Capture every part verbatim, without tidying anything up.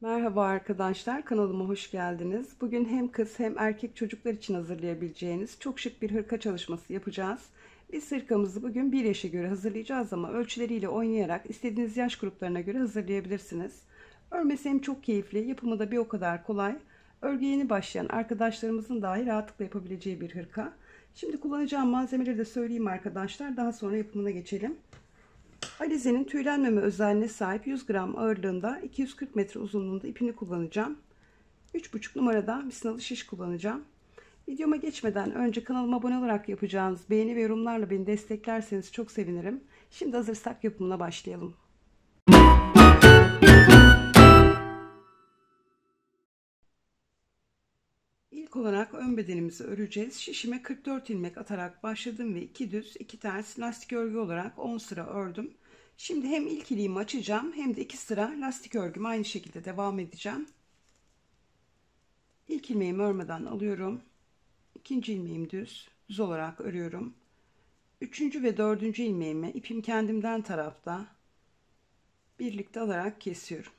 Merhaba arkadaşlar, kanalıma hoş geldiniz. Bugün hem kız hem erkek çocuklar için hazırlayabileceğiniz çok şık bir hırka çalışması yapacağız. Biz hırkamızı bugün bir yaşa göre hazırlayacağız ama ölçüleriyle oynayarak istediğiniz yaş gruplarına göre hazırlayabilirsiniz. Örmesi hem çok keyifli, yapımı da bir o kadar kolay. Örgüye yeni başlayan arkadaşlarımızın dahi rahatlıkla yapabileceği bir hırka. Şimdi kullanacağım malzemeleri de söyleyeyim arkadaşlar, daha sonra yapımına geçelim. Alize'nin tüylenmeme özelliğine sahip yüz gram ağırlığında iki yüz kırk metre uzunluğunda ipini kullanacağım. üç buçuk numarada misinalı şiş kullanacağım. Videoma geçmeden önce kanalıma abone olarak yapacağınız beğeni ve yorumlarla beni desteklerseniz çok sevinirim. Şimdi hazırsak yapımına başlayalım. İlk olarak ön bedenimizi öreceğiz. Şişime kırk dört ilmek atarak başladım ve iki düz iki ters lastik örgü olarak on sıra ördüm. Şimdi hem ilk iliğimi açacağım hem de iki sıra lastik örgüme aynı şekilde devam edeceğim. İlk ilmeğimi örmeden alıyorum. İkinci ilmeğim düz, düz olarak örüyorum. Üçüncü ve dördüncü ilmeğimi ipim kendimden tarafta birlikte alarak kesiyorum.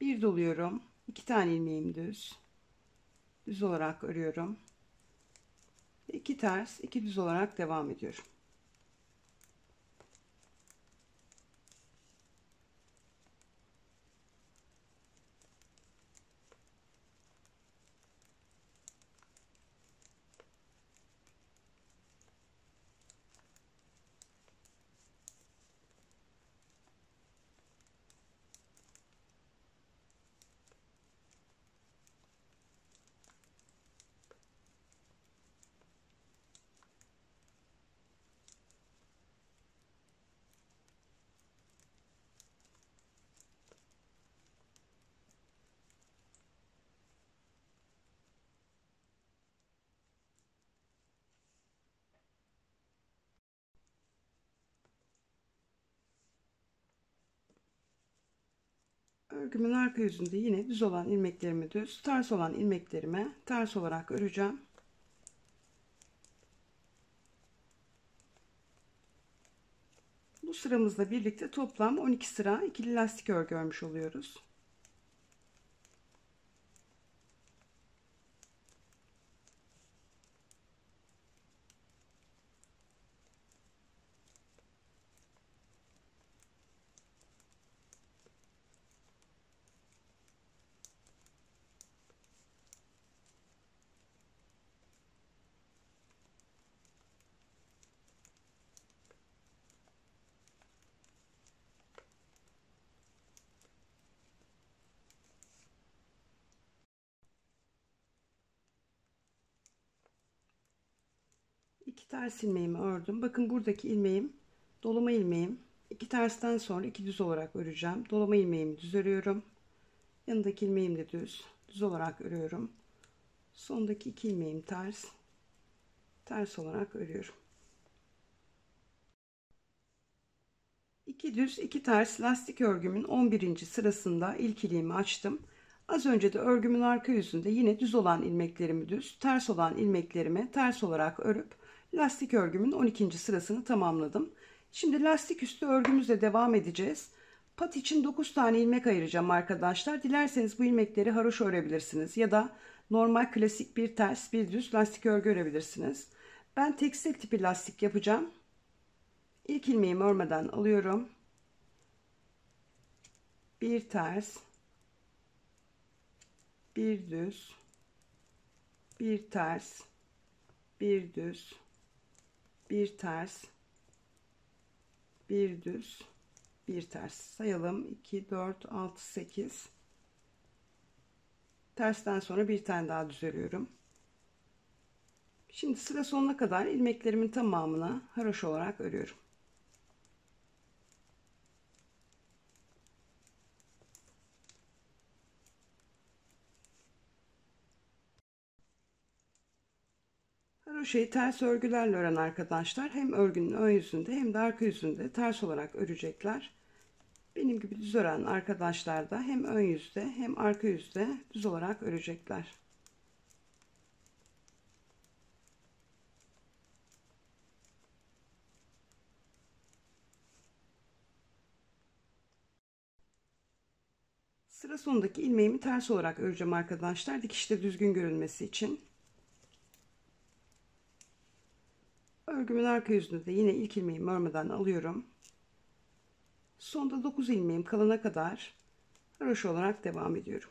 Bir doluyorum. iki tane ilmeğim düz. Düz olarak örüyorum. iki ters, iki düz olarak devam ediyorum. Örgümün arka yüzünde yine düz olan ilmeklerimi düz, ters olan ilmeklerime ters olarak öreceğim. Bu sıramızla birlikte toplam on iki sıra ikili lastik örgü örmüş oluyoruz. İki ters ilmeğimi ördüm. Bakın buradaki ilmeğim dolama ilmeğim. İki tersten sonra iki düz olarak öreceğim. Dolama ilmeğimi düz örüyorum. Yanındaki ilmeğim de düz. Düz olarak örüyorum. Sondaki iki ilmeğim ters. Ters olarak örüyorum. İki düz, iki ters lastik örgümün on birinci sırasında ilk ilmeğimi açtım. Az önce de örgümün arka yüzünde yine düz olan ilmeklerimi düz, ters olan ilmeklerimi ters olarak örüp lastik örgümün on ikinci sırasını tamamladım. Şimdi lastik üstü örgümüzle devam edeceğiz. Pat için dokuz tane ilmek ayıracağım arkadaşlar. Dilerseniz bu ilmekleri haroşa örebilirsiniz ya da normal klasik bir ters bir düz lastik örgü örebilirsiniz. Ben tekstil tipi lastik yapacağım. İlk ilmeğimi örmeden alıyorum. Bir ters, bir düz, bir ters, bir düz, bir ters, bir düz, bir ters. Sayalım. iki, dört, altı, sekiz. Tersten sonra bir tane daha düz örüyorum. Şimdi sıra sonuna kadar ilmeklerimin tamamını haroşa olarak örüyorum. Haroşayı ters örgülerle ören arkadaşlar hem örgünün ön yüzünde hem de arka yüzünde ters olarak örecekler. Benim gibi düz ören arkadaşlar da hem ön yüzde hem arka yüzde düz olarak örecekler. Sıra sonundaki ilmeğimi ters olarak öreceğim arkadaşlar, dikişte düzgün görünmesi için. Örgümün arka yüzünü de yine ilk ilmeğimi örmeden alıyorum. Sonda dokuz ilmeğim kalana kadar haroşa olarak devam ediyorum.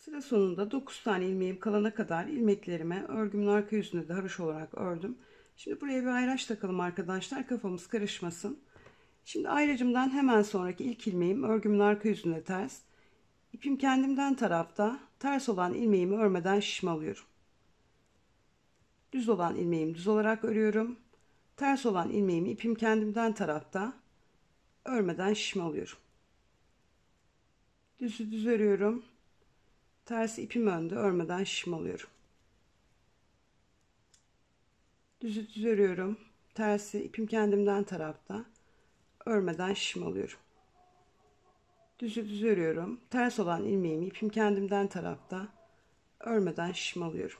Sıra sonunda dokuz tane ilmeğim kalana kadar ilmeklerime örgümün arka yüzünü de haroşa olarak ördüm. Şimdi buraya bir ayraç takalım arkadaşlar, kafamız karışmasın. Şimdi ayracımdan hemen sonraki ilk ilmeğim örgümün arka yüzünde ters. İpim kendimden tarafta, ters olan ilmeğimi örmeden şişme alıyorum. Düz olan ilmeğimi düz olarak örüyorum. Ters olan ilmeğimi ipim kendimden tarafta, örmeden şişme alıyorum. Düzü düz örüyorum. Tersi ipim önde, örmeden şişme alıyorum. Düzü düz örüyorum. Tersi ipim kendimden tarafta, örmeden şişme alıyorum. Düzü düz örüyorum. Ters olan ilmeğimi ipim kendimden tarafta, örmeden şişme alıyorum.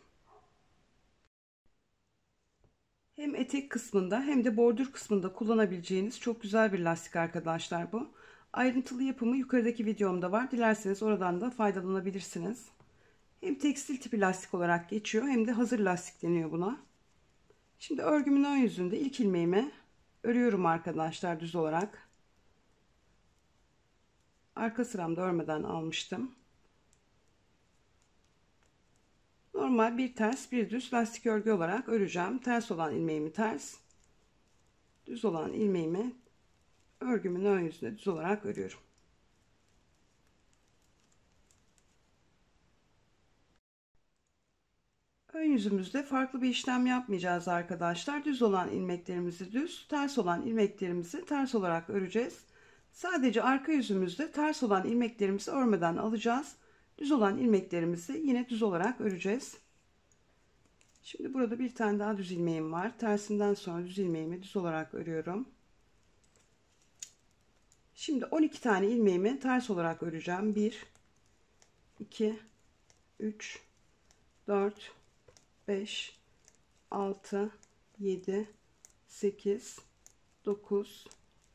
Hem etek kısmında hem de bordür kısmında kullanabileceğiniz çok güzel bir lastik arkadaşlar bu. Ayrıntılı yapımı yukarıdaki videomda var. Dilerseniz oradan da faydalanabilirsiniz. Hem tekstil tipi lastik olarak geçiyor hem de hazır lastik deniyor buna. Şimdi örgümün ön yüzünde ilk ilmeğimi örüyorum arkadaşlar düz olarak. Arka sıramda örmeden almıştım. Normal bir ters bir düz lastik örgü olarak öreceğim. Ters olan ilmeğimi ters, düz olan ilmeğimi örgümün ön yüzünde düz olarak örüyorum. Ön yüzümüzde farklı bir işlem yapmayacağız arkadaşlar. Düz olan ilmeklerimizi düz, ters olan ilmeklerimizi ters olarak öreceğiz. Sadece arka yüzümüzde ters olan ilmeklerimizi örmeden alacağız. Düz olan ilmeklerimizi yine düz olarak öreceğiz. Şimdi burada bir tane daha düz ilmeğim var. Tersinden sonra düz ilmeğimi düz olarak örüyorum. Şimdi on iki tane ilmeğimi ters olarak öreceğim. bir, iki, üç, dört, beş, altı, yedi, sekiz, dokuz,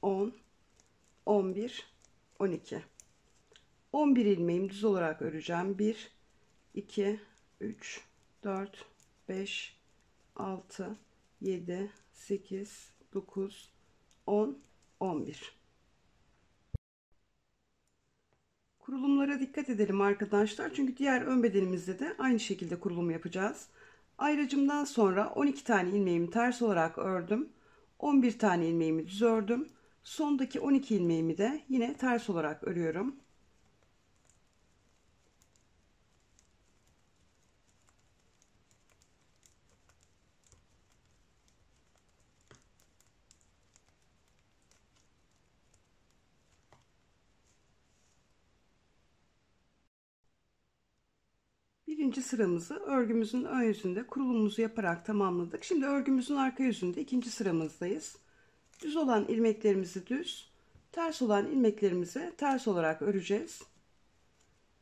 on, on bir, on iki. on bir ilmeğimi düz olarak öreceğim. bir, iki, üç, dört, beş, altı, yedi, sekiz, dokuz, on, on bir. Kurulumlara dikkat edelim arkadaşlar. Çünkü diğer ön bedenimizde de aynı şekilde kurulum yapacağız. Ayracımdan sonra on iki tane ilmeğimi ters olarak ördüm. on bir tane ilmeğimi düz ördüm. Sondaki on iki ilmeğimi de yine ters olarak örüyorum. İkinci sıramızı örgümüzün ön yüzünde kurulumumuzu yaparak tamamladık. Şimdi örgümüzün arka yüzünde ikinci sıramızdayız. Düz olan ilmeklerimizi düz, ters olan ilmeklerimizi ters olarak öreceğiz.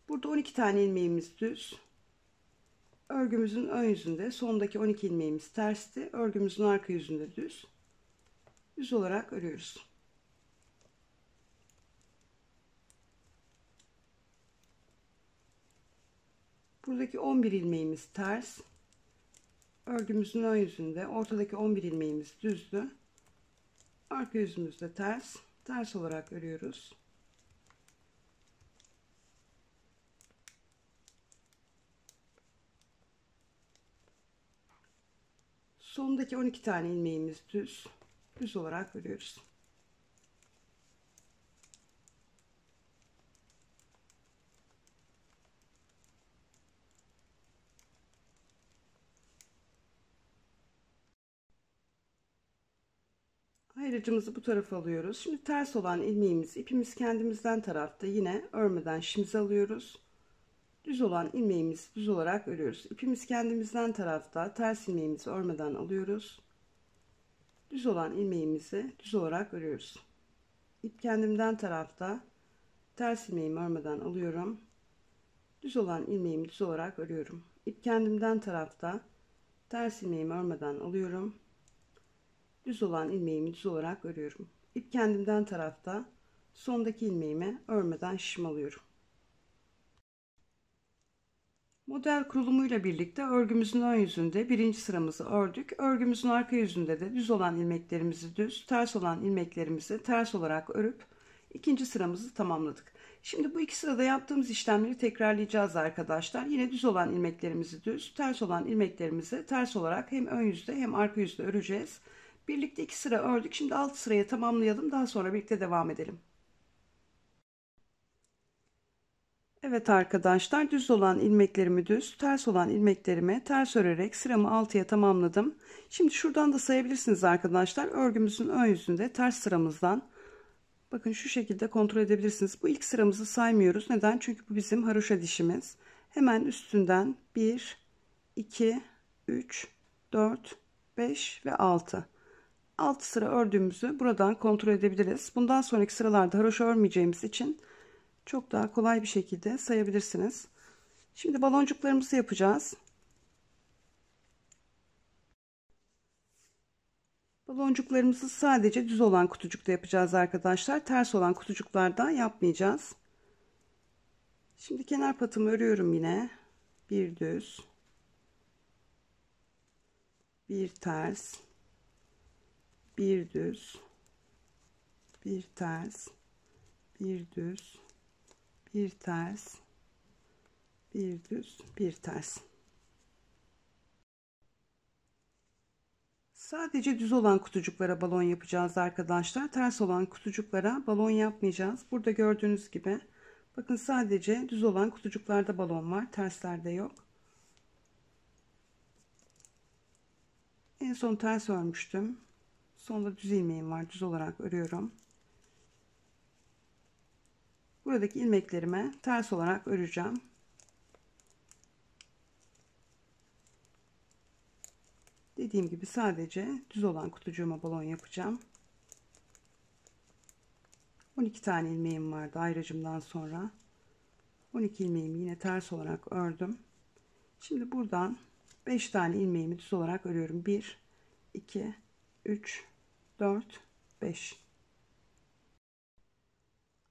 Burada on iki tane ilmeğimiz düz. Örgümüzün ön yüzünde sondaki on iki ilmeğimiz tersti. Örgümüzün arka yüzünde düz. Düz olarak örüyoruz. Buradaki on bir ilmeğimiz ters, örgümüzün ön yüzünde ortadaki on bir ilmeğimiz düzdü, arka yüzümüzde ters, ters olarak örüyoruz. Sondaki on iki tane ilmeğimiz düz, düz olarak örüyoruz. Ayrıcımızı bu tarafa alıyoruz. Şimdi ters olan ilmeğimiz, ipimiz kendimizden tarafta, yine örmeden şimizi alıyoruz. Düz olan ilmeğimiz düz olarak örüyoruz. İpimiz kendimizden tarafta, ters ilmeğimizi örmeden alıyoruz. Düz olan ilmeğimizi düz olarak örüyoruz. İp kendimden tarafta, ters ilmeğimi örmeden alıyorum. Düz olan ilmeğimi düz olarak örüyorum. İp kendimden tarafta, ters ilmeğimi örmeden alıyorum. Düz olan ilmeğimi düz olarak örüyorum. İp kendimden tarafta, sondaki ilmeğimi örmeden şişim alıyorum. Model kurulumuyla birlikte örgümüzün ön yüzünde birinci sıramızı ördük. Örgümüzün arka yüzünde de düz olan ilmeklerimizi düz, ters olan ilmeklerimizi ters olarak örüp ikinci sıramızı tamamladık. Şimdi bu iki sırada yaptığımız işlemleri tekrarlayacağız arkadaşlar. Yine düz olan ilmeklerimizi düz, ters olan ilmeklerimizi ters olarak hem ön yüzde hem arka yüzde öreceğiz. Birlikte iki sıra ördük. Şimdi alt sırayı tamamlayalım. Daha sonra birlikte devam edelim. Evet arkadaşlar, düz olan ilmeklerimi düz, ters olan ilmeklerimi ters örerek sıramı altıya tamamladım. Şimdi şuradan da sayabilirsiniz arkadaşlar. Örgümüzün ön yüzünde ters sıramızdan, bakın şu şekilde kontrol edebilirsiniz. Bu ilk sıramızı saymıyoruz. Neden? Çünkü bu bizim haroşa dişimiz. Hemen üstünden bir, iki, üç, dört, beş ve altı. altı sıra ördüğümüzü buradan kontrol edebiliriz. Bundan sonraki sıralarda haroşa örmeyeceğimiz için çok daha kolay bir şekilde sayabilirsiniz. Şimdi baloncuklarımızı yapacağız. Baloncuklarımızı sadece düz olan kutucukta yapacağız arkadaşlar. Ters olan kutucuklarda yapmayacağız. Şimdi kenar patımı örüyorum yine. Bir düz, bir ters, bir düz, bir ters, bir düz, bir ters, bir düz, bir ters. Sadece düz olan kutucuklara balon yapacağız arkadaşlar. Ters olan kutucuklara balon yapmayacağız. Burada gördüğünüz gibi bakın, sadece düz olan kutucuklarda balon var, terslerde yok. En son ters örmüştüm. Sonra düz ilmeğim var, düz olarak örüyorum. Buradaki ilmeklerime ters olarak öreceğim. Dediğim gibi sadece düz olan kutucuğuma balon yapacağım. on iki tane ilmeğim vardı ayrıcımdan sonra. on iki ilmeğimi yine ters olarak ördüm. Şimdi buradan beş tane ilmeğimi düz olarak örüyorum. bir, iki, üç, dört, beş.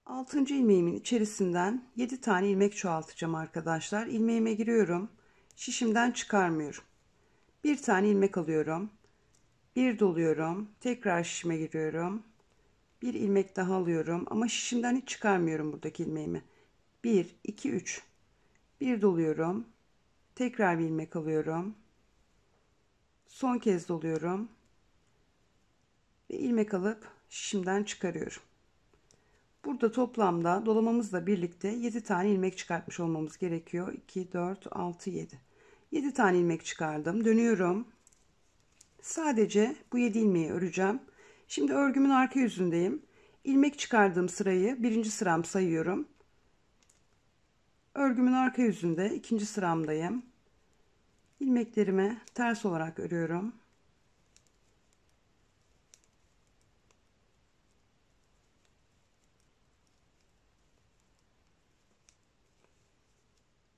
altıncı ilmeğimin içerisinden yedi tane ilmek çoğaltacağım arkadaşlar. İlmeğime giriyorum. Şişimden çıkarmıyorum. Bir tane ilmek alıyorum. Bir doluyorum. Tekrar şişime giriyorum. Bir ilmek daha alıyorum ama şişimden hiç çıkarmıyorum buradaki ilmeğimi. bir, iki, üç. Bir doluyorum. Tekrar bir ilmek alıyorum. Son kez doluyorum. Ve ilmek alıp şişimden çıkarıyorum. Burada toplamda dolamamızla birlikte yedi tane ilmek çıkartmış olmamız gerekiyor. iki, dört, altı, yedi. yedi tane ilmek çıkardım. Dönüyorum. Sadece bu yedi ilmeği öreceğim. Şimdi örgümün arka yüzündeyim. İlmek çıkardığım sırayı birinci sıram sayıyorum. Örgümün arka yüzünde ikinci sıramdayım. İlmeklerimi ters olarak örüyorum.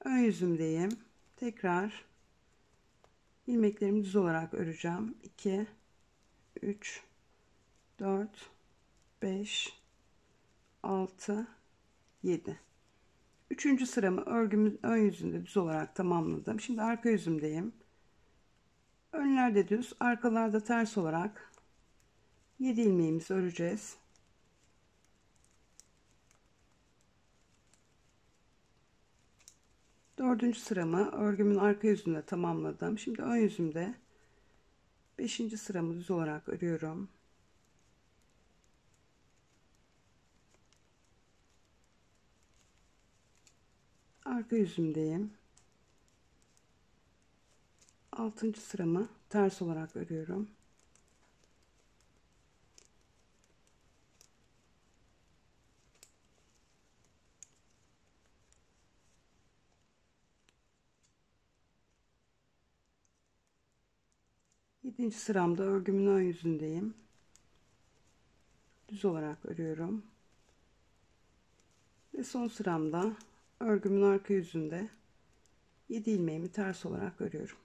Ön yüzümdeyim. Tekrar ilmeklerimi düz olarak öreceğim. iki, üç, dört, beş, altı, yedi. Üçüncü sıramı örgümün ön yüzünde düz olarak tamamladım. Şimdi arka yüzümdeyim. Önlerde düz, arkalarda ters olarak yedi ilmeğimizi öreceğiz. Dördüncü sıramı örgümün arka yüzünde tamamladım. Şimdi ön yüzümde beşinci sıramı düz olarak örüyorum. Arka yüzümdeyim. Altıncı sıramı ters olarak örüyorum. yedinci sıramda örgümün ön yüzündeyim. Düz olarak örüyorum. Ve son sıramda örgümün arka yüzünde yedi ilmeğimi ters olarak örüyorum.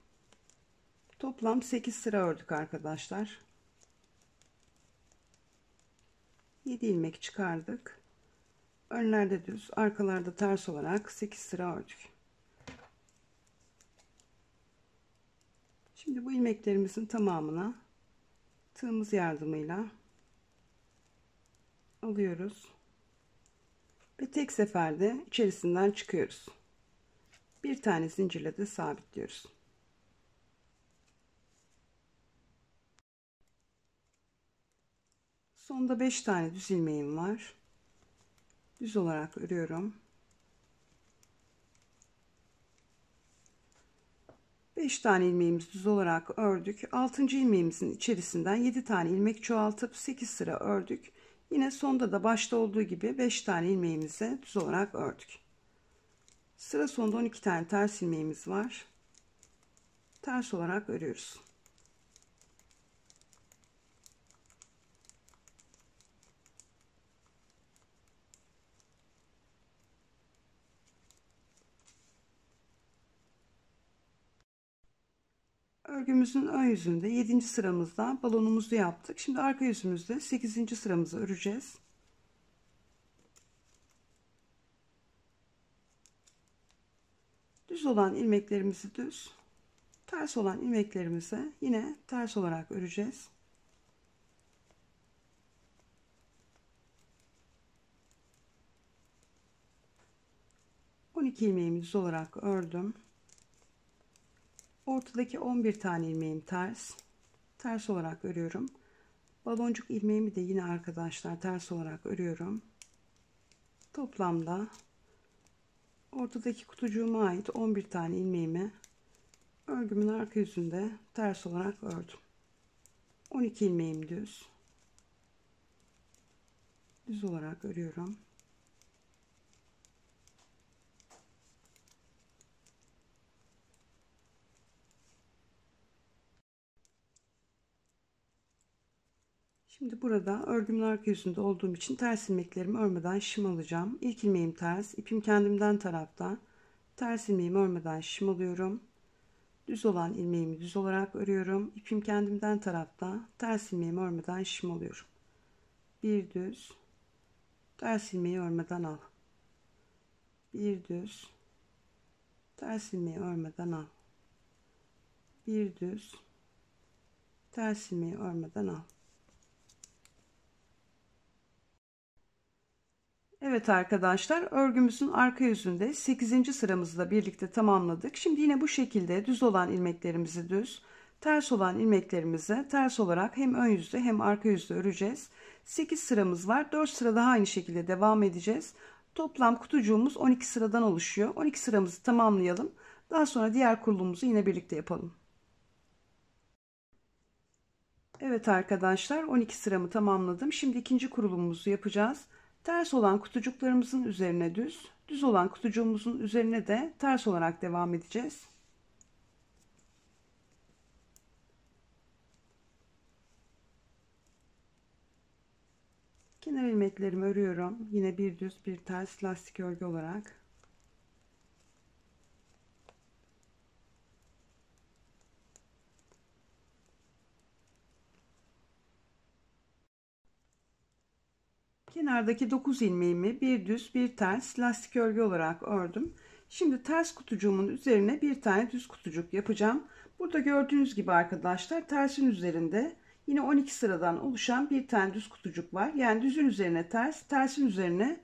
Toplam sekiz sıra ördük arkadaşlar. yedi ilmek çıkardık. Önlerde düz, arkalarda ters olarak sekiz sıra ördük. Şimdi bu ilmeklerimizin tamamına tığımız yardımıyla alıyoruz ve tek seferde içerisinden çıkıyoruz. Bir tane zincirle de sabitliyoruz. Sonda beş tane düz ilmeğim var. Düz olarak örüyorum. beş tane ilmeğimiz düz olarak ördük. altıncı ilmeğimizin içerisinden yedi tane ilmek çoğaltıp sekiz sıra ördük. Yine sonda da başta olduğu gibi beş tane ilmeğimizi düz olarak ördük. Sıra sonunda on iki tane ters ilmeğimiz var. Ters olarak örüyoruz. Örgümüzün ön yüzünde yedinci sıramızda balonumuzu yaptık. Şimdi arka yüzümüzde sekizinci sıramızı öreceğiz. Düz olan ilmeklerimizi düz, ters olan ilmeklerimizi yine ters olarak öreceğiz. on iki ilmeğimi düz olarak ördüm. Ortadaki on bir tane ilmeğim ters. Ters olarak örüyorum. Baloncuk ilmeğimi de yine arkadaşlar ters olarak örüyorum. Toplamda ortadaki kutucuğuma ait on bir tane ilmeğimi örgümün arka yüzünde ters olarak ördüm. on iki ilmeğim düz. Düz olarak örüyorum. Şimdi burada örgümün arka yüzünde olduğum için ters ilmeklerimi örmeden şim alacağım. İlk ilmeğim ters, ipim kendimden tarafta. Ters ilmeğimi örmeden şim alıyorum. Düz olan ilmeğimi düz olarak örüyorum. İpim kendimden tarafta. Ters ilmeğimi örmeden şim alıyorum. Bir düz. Ters ilmeği örmeden al. Bir düz. Ters ilmeği örmeden al. Bir düz. Ters ilmeği örmeden al. Evet arkadaşlar, örgümüzün arka yüzünde sekizinci sıramızı da birlikte tamamladık. Şimdi yine bu şekilde düz olan ilmeklerimizi düz, ters olan ilmeklerimizi ters olarak hem ön yüzde hem arka yüzde öreceğiz. sekiz sıramız var. dört sıra daha aynı şekilde devam edeceğiz. Toplam kutucuğumuz on iki sıradan oluşuyor. on iki sıramızı tamamlayalım. Daha sonra diğer kurulumuzu yine birlikte yapalım. Evet arkadaşlar, on iki sıramı tamamladım. Şimdi ikinci kurulumumuzu yapacağız. Ters olan kutucuklarımızın üzerine düz, düz olan kutucuğumuzun üzerine de ters olarak devam edeceğiz. Kenar ilmeklerimi örüyorum. Yine bir düz, bir ters lastik örgü olarak. Kenardaki dokuz ilmeğimi bir düz bir ters lastik örgü olarak ördüm. Şimdi ters kutucuğumun üzerine bir tane düz kutucuk yapacağım. Burada gördüğünüz gibi arkadaşlar tersin üzerinde yine on iki sıradan oluşan bir tane düz kutucuk var. Yani düzün üzerine ters, tersin üzerine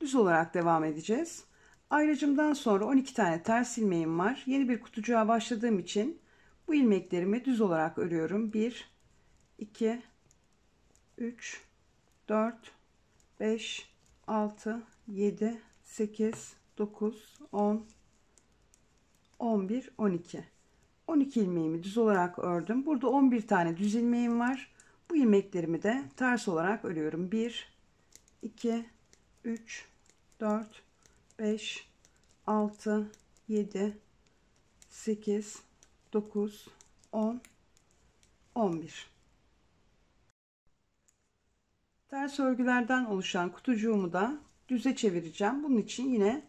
düz olarak devam edeceğiz. Ayrıcımdan sonra on iki tane ters ilmeğim var. Yeni bir kutucuğa başladığım için bu ilmeklerimi düz olarak örüyorum. bir, iki, üç, dört, beş, altı, yedi, sekiz, dokuz, on, on bir, on iki. on iki ilmeğimi düz olarak ördüm. Burada on bir tane düz ilmeğim var. Bu ilmeklerimi de ters olarak örüyorum. bir, iki, üç, dört, beş, altı, yedi, sekiz, dokuz, on, on bir. Ters örgülerden oluşan kutucuğumu da düze çevireceğim. Bunun için yine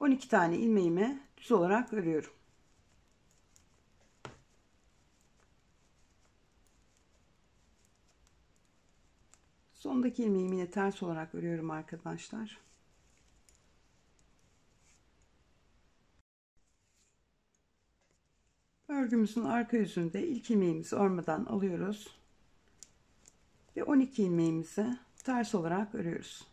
on iki tane ilmeğimi düz olarak örüyorum. Sondaki ilmeğimi yine ters olarak örüyorum arkadaşlar. Örgümüzün arka yüzünde ilk ilmeğimizi örmeden alıyoruz ve on iki ilmeğimizi ters olarak örüyoruz.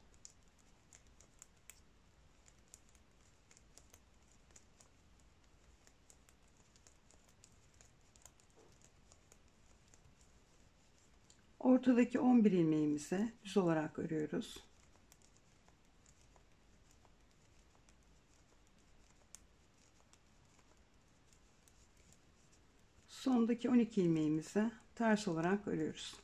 Ortadaki on bir ilmeğimizi düz olarak örüyoruz. Sondaki on iki ilmeğimizi ters olarak örüyoruz.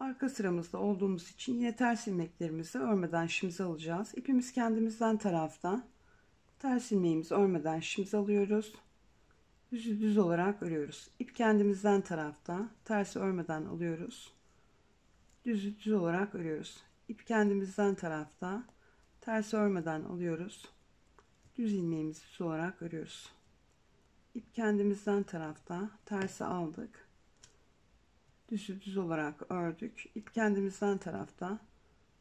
Arka sıramızda olduğumuz için yine ters ilmeklerimizi örmeden şimize alacağız. İpimiz kendimizden tarafta. Ters ilmeğimizi örmeden şimize alıyoruz. Düzü düz olarak örüyoruz. İp kendimizden tarafta. Tersi örmeden alıyoruz. Düzü düz olarak örüyoruz. İp kendimizden tarafta. Tersi örmeden alıyoruz. Düz ilmeğimizi düz olarak örüyoruz. İp kendimizden tarafta. Tersi aldık. Düzü düz olarak ördük. İp kendimizden tarafta.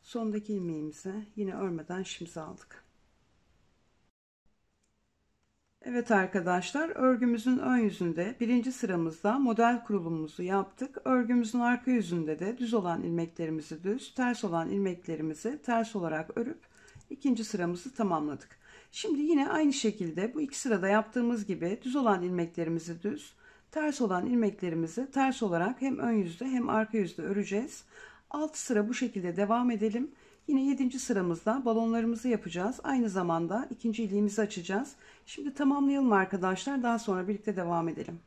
Sondaki ilmeğimizi yine örmeden şimize aldık. Evet arkadaşlar, örgümüzün ön yüzünde birinci sıramızda model kurulumumuzu yaptık. Örgümüzün arka yüzünde de düz olan ilmeklerimizi düz, ters olan ilmeklerimizi ters olarak örüp ikinci sıramızı tamamladık. Şimdi yine aynı şekilde bu iki sırada yaptığımız gibi düz olan ilmeklerimizi düz, ters olan ilmeklerimizi ters olarak hem ön yüzde hem arka yüzde öreceğiz. Alt sıra bu şekilde devam edelim. Yine yedinci sıramızda balonlarımızı yapacağız. Aynı zamanda ikinci iliğimizi açacağız. Şimdi tamamlayalım arkadaşlar. Daha sonra birlikte devam edelim.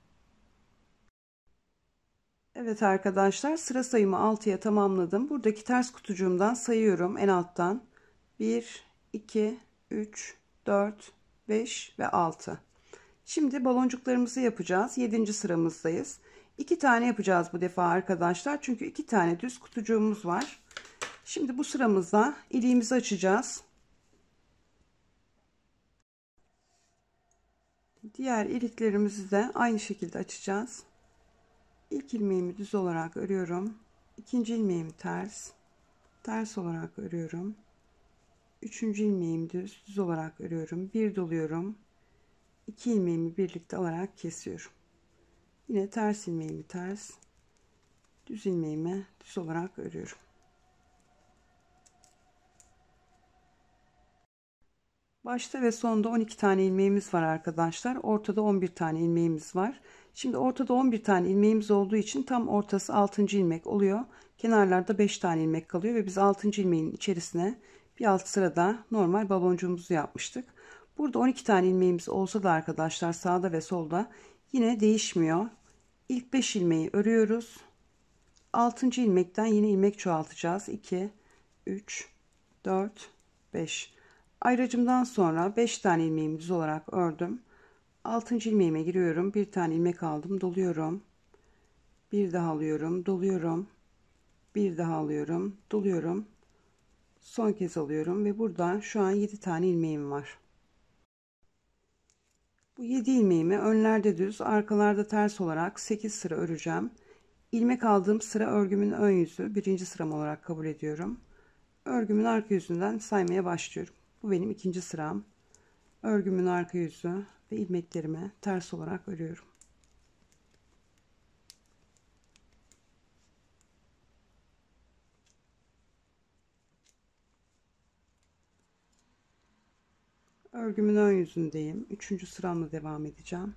Evet arkadaşlar, sıra sayımı altıya tamamladım. Buradaki ters kutucuğumdan sayıyorum en alttan. bir, iki, üç, dört, beş ve altı. Şimdi baloncuklarımızı yapacağız. yedinci sıramızdayız. iki tane yapacağız bu defa arkadaşlar. Çünkü iki tane düz kutucuğumuz var. Şimdi bu sıramızda iliğimizi açacağız. Diğer iliklerimizi de aynı şekilde açacağız. İlk ilmeğimi düz olarak örüyorum. İkinci ilmeğimi ters. Ters olarak örüyorum. Üçüncü ilmeğimi düz. Düz olarak örüyorum. Bir doluyorum. İki ilmeğimi birlikte alarak kesiyorum. Yine ters ilmeğimi ters. Düz ilmeğimi düz olarak örüyorum. Başta ve sonda on iki tane ilmeğimiz var arkadaşlar. Ortada on bir tane ilmeğimiz var. Şimdi ortada on bir tane ilmeğimiz olduğu için tam ortası altıncı ilmek oluyor. Kenarlarda beş tane ilmek kalıyor ve biz altıncı ilmeğin içerisine bir alt sırada normal baloncuğumuzu yapmıştık. Burada on iki tane ilmeğimiz olsa da arkadaşlar sağda ve solda yine değişmiyor. İlk beş ilmeği örüyoruz. altıncı ilmekten yine ilmek çoğaltacağız. iki, üç, dört, beş. Ayracımdan sonra beş tane ilmeğimi düz olarak ördüm. altıncı ilmeğime giriyorum. bir tane ilmek aldım. Doluyorum. bir daha alıyorum. Doluyorum. bir daha alıyorum. Doluyorum. Son kez alıyorum ve burada şu an yedi tane ilmeğim var. Bu yedi ilmeğimi önlerde düz, arkalarda ters olarak sekiz sıra öreceğim. İlmek aldığım sıra örgümün ön yüzü. birinci sıram olarak kabul ediyorum. Örgümün arka yüzünden saymaya başlıyorum. Bu benim ikinci sıram. Örgümün arka yüzü ve ilmeklerimi ters olarak örüyorum. Örgümün ön yüzündeyim. Üçüncü sıramla devam edeceğim.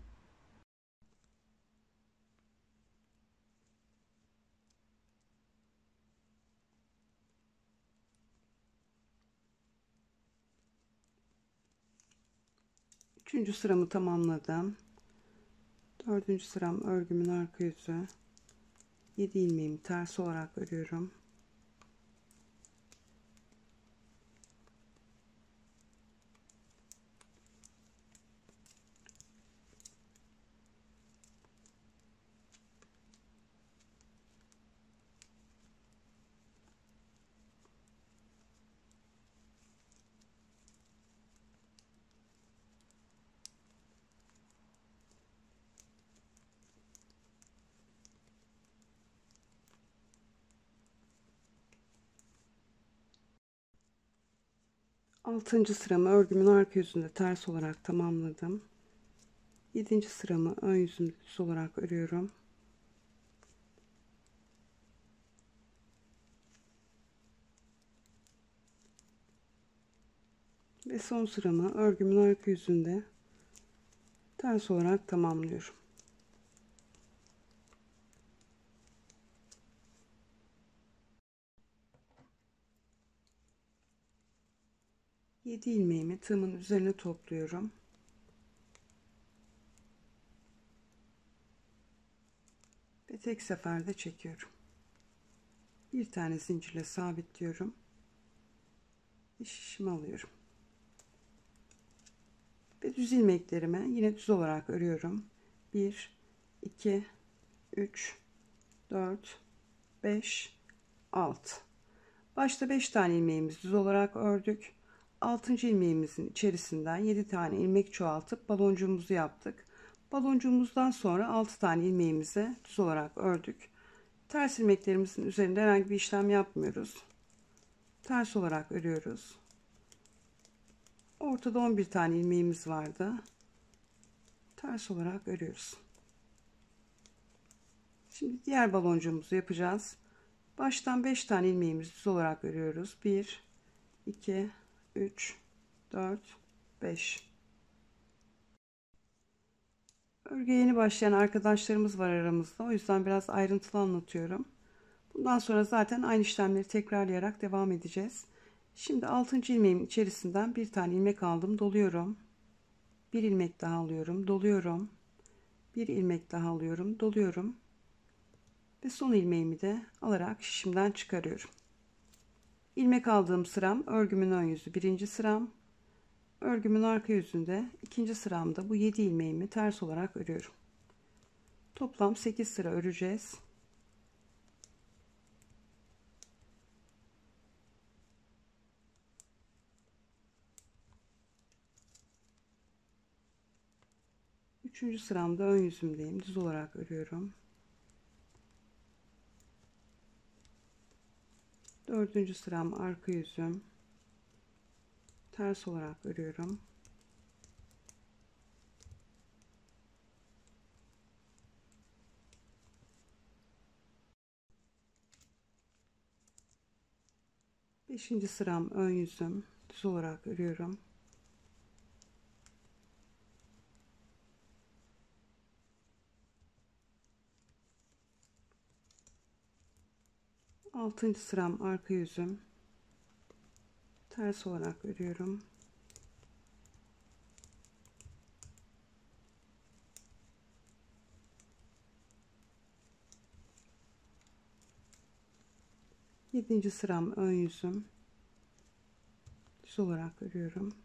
Üçüncü sıramı tamamladım. Dördüncü sıram örgümün arka yüzü. Yedi ilmeğimi ters olarak örüyorum. altıncı sıramı örgümün arka yüzünde ters olarak tamamladım. yedinci sıramı ön yüzünde düz olarak örüyorum. Ve son sıramı örgümün arka yüzünde ters olarak tamamlıyorum. yedi ilmeğimi tığımın üzerine topluyorum. Ve tek seferde çekiyorum. Bir tane zincirle sabitliyorum. Şişimi alıyorum. Ve düz ilmeklerimi yine düz olarak örüyorum. bir, iki, üç, dört, beş, altı. Başta beş tane ilmeğimizi düz olarak ördük. altıncı ilmeğimizin içerisinden yedi tane ilmek çoğaltıp baloncuğumuzu yaptık. Baloncuğumuzdan sonra altı tane ilmeğimizi düz olarak ördük. Ters ilmeklerimizin üzerinde herhangi bir işlem yapmıyoruz. Ters olarak örüyoruz. Ortada on bir tane ilmeğimiz vardı. Ters olarak örüyoruz. Şimdi diğer baloncuğumuzu yapacağız. Baştan beş tane ilmeğimizi düz olarak örüyoruz. bir, iki, üç, dört, beş. Örgüye yeni başlayan arkadaşlarımız var aramızda. O yüzden biraz ayrıntılı anlatıyorum. Bundan sonra zaten aynı işlemleri tekrarlayarak devam edeceğiz. Şimdi altıncı ilmeğin içerisinden bir tane ilmek aldım, doluyorum. Bir ilmek daha alıyorum, doluyorum. Bir ilmek daha alıyorum, doluyorum. Ve son ilmeğimi de alarak şişimden çıkarıyorum. İlmek aldığım sıram örgümün ön yüzü birinci sıram, örgümün arka yüzünde ikinci sıramda bu yedi ilmeğimi ters olarak örüyorum. Toplam sekiz sıra öreceğiz. Üçüncü sıramda ön yüzümdeyim, düz olarak örüyorum. Dördüncü sıram arka yüzüm, ters olarak örüyorum. Beşinci sıram ön yüzüm, düz olarak örüyorum. altıncı sıram arka yüzüm, ters olarak örüyorum. yedinci sıram ön yüzüm, düz olarak örüyorum.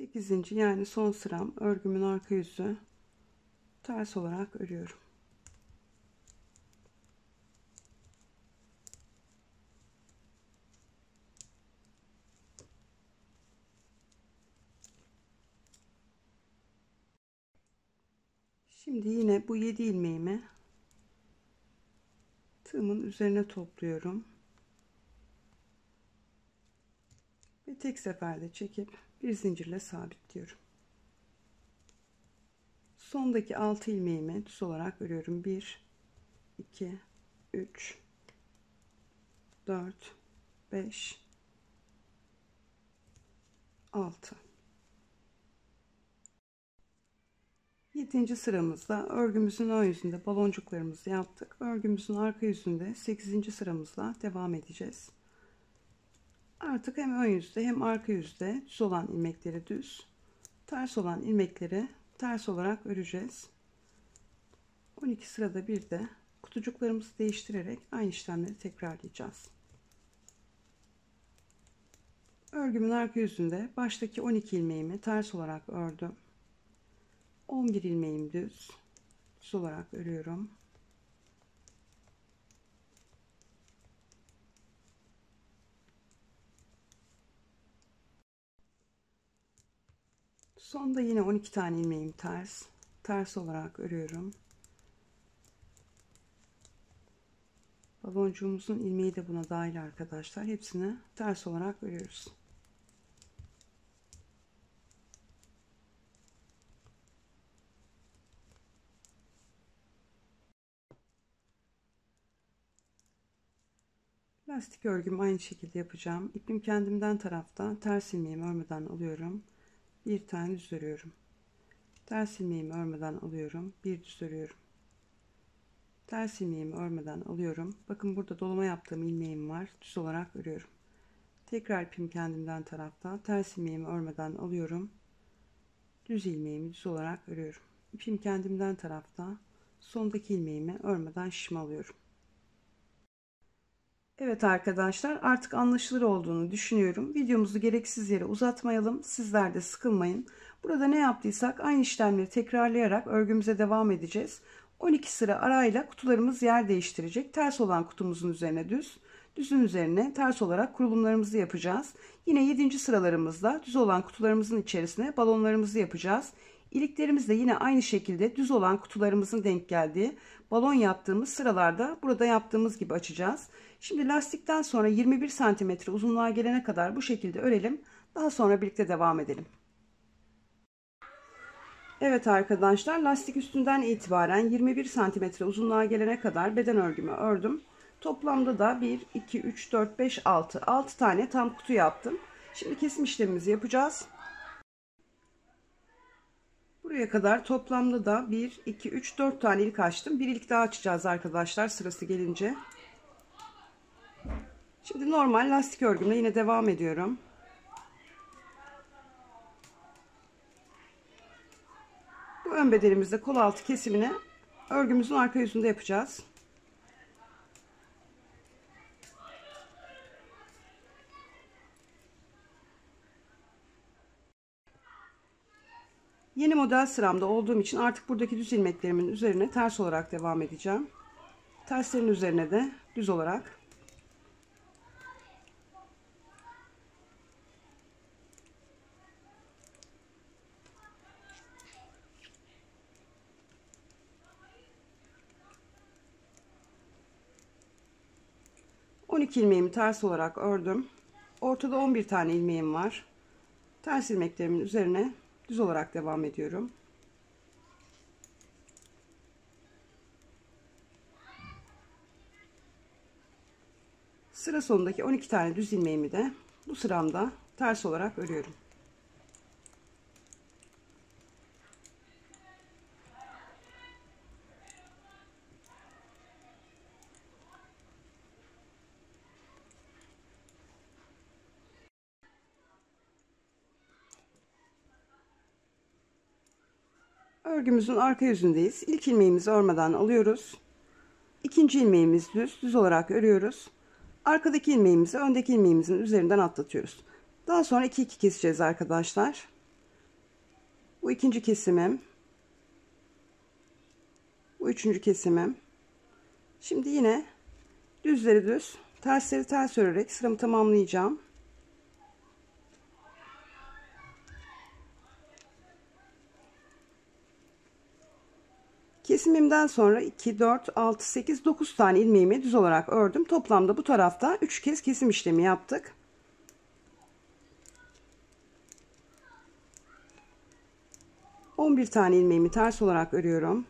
sekizinci yani son sıram örgümün arka yüzü, ters olarak örüyorum. Şimdi yine bu yedi ilmeğimi tığımın üzerine topluyorum. Ve tek seferde çekip bir zincirle sabitliyorum. Sondaki altı ilmeğimi düz olarak örüyorum. bir, iki, üç, dört, beş, altı. yedinci sıramızda örgümüzün ön yüzünde baloncuklarımızı yaptık. Örgümüzün arka yüzünde sekizinci sıramızla devam edeceğiz. Artık hem ön yüzde hem arka yüzde düz olan ilmekleri düz, ters olan ilmekleri ters olarak öreceğiz. on iki sırada bir de kutucuklarımızı değiştirerek aynı işlemleri tekrarlayacağız. Örgümün arka yüzünde baştaki on iki ilmeğimi ters olarak ördüm. on bir ilmeğim düz, düz olarak örüyorum. Sonda yine on iki tane ilmeğim ters, ters olarak örüyorum. Baloncuğumuzun ilmeği de buna dahil arkadaşlar. Hepsini ters olarak örüyoruz. Lastik örgümü aynı şekilde yapacağım. İpim kendimden tarafta, ters ilmeğimi örmeden alıyorum. Bir tane düz örüyorum. Ters ilmeğimi örmeden alıyorum. Bir düz örüyorum. Ters ilmeğimi örmeden alıyorum. Bakın burada dolama yaptığım ilmeğim var. Düz olarak örüyorum. Tekrar ipim kendimden tarafta. Ters ilmeğimi örmeden alıyorum. Düz ilmeğimi düz olarak örüyorum. İpim kendimden tarafta. Sondaki ilmeğimi örmeden şişme alıyorum. Evet arkadaşlar, artık anlaşılır olduğunu düşünüyorum. Videomuzu gereksiz yere uzatmayalım. Sizler de sıkılmayın. Burada ne yaptıysak aynı işlemleri tekrarlayarak örgümüze devam edeceğiz. on iki sıra arayla kutularımız yer değiştirecek. Ters olan kutumuzun üzerine düz, düzün üzerine ters olarak kurulumlarımızı yapacağız. Yine yedinci sıralarımızda düz olan kutularımızın içerisine balonlarımızı yapacağız. İliklerimiz de yine aynı şekilde düz olan kutularımızın denk geldiği balon yaptığımız sıralarda burada yaptığımız gibi açacağız. Şimdi lastikten sonra yirmi bir santimetre uzunluğa gelene kadar bu şekilde örelim. Daha sonra birlikte devam edelim. Evet arkadaşlar, lastik üstünden itibaren yirmi bir santimetre uzunluğa gelene kadar beden örgümü ördüm. Toplamda da bir, iki, üç, dört, beş, altı, altı tane tam kutu yaptım. Şimdi kesim işlemimizi yapacağız. Buraya kadar toplamda da bir, iki, üç, dört tane ilik açtım. Bir ilik daha açacağız arkadaşlar sırası gelince. Şimdi normal lastik örgümle yine devam ediyorum. Bu ön bedenimizde kol altı kesimini örgümüzün arka yüzünde yapacağız. Yeni model sıramda olduğum için artık buradaki düz ilmeklerimin üzerine ters olarak devam edeceğim. Terslerin üzerine de düz olarak. on iki ilmeğimi ters olarak ördüm. Ortada on bir tane ilmeğim var. Ters ilmeklerimin üzerine düz olarak devam ediyorum. Sıra sonundaki on iki tane düz ilmeğimi de bu sıramda ters olarak örüyorum. Örgümüzün arka yüzündeyiz. İlk ilmeğimizi örmeden alıyoruz. İkinci ilmeğimiz düz, düz olarak örüyoruz. Arkadaki ilmeğimizi öndeki ilmeğimizin üzerinden atlatıyoruz. Daha sonra iki iki keseceğiz arkadaşlar. Bu ikinci kesimim. Bu üçüncü kesimim. Şimdi yine düzleri düz, tersleri ters örerek sıramı tamamlayacağım. Kesimimden sonra iki, dört, altı, sekiz, dokuz tane ilmeğimi düz olarak ördüm. Toplamda bu tarafta üç kez kesim işlemi yaptık. on bir tane ilmeğimi ters olarak örüyorum.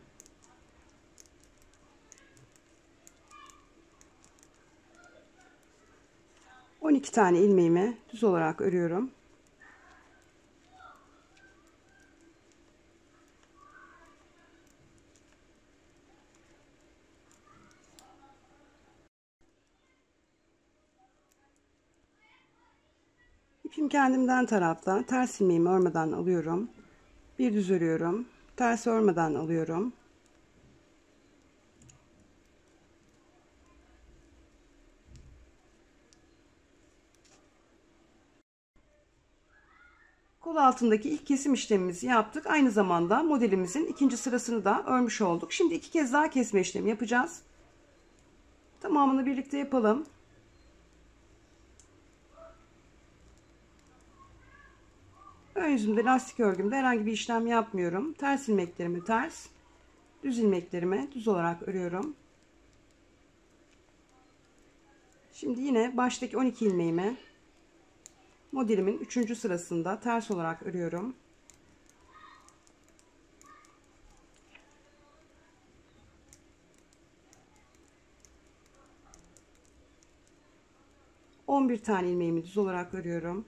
on iki tane ilmeğimi düz olarak örüyorum. İpim kendimden tarafta. Ters ilmeğimi örmeden alıyorum. Bir düz örüyorum. Ters örmeden alıyorum. Kol altındaki ilk kesim işlemimizi yaptık. Aynı zamanda modelimizin ikinci sırasını da örmüş olduk. Şimdi iki kez daha kesme işlemi yapacağız. Tamamını birlikte yapalım. Ön yüzümde, lastik örgümde herhangi bir işlem yapmıyorum. Ters ilmeklerimi ters, düz ilmeklerimi düz olarak örüyorum. Şimdi yine baştaki on iki ilmeğimi modelimin üçüncü sırasında ters olarak örüyorum. on bir tane ilmeğimi düz olarak örüyorum.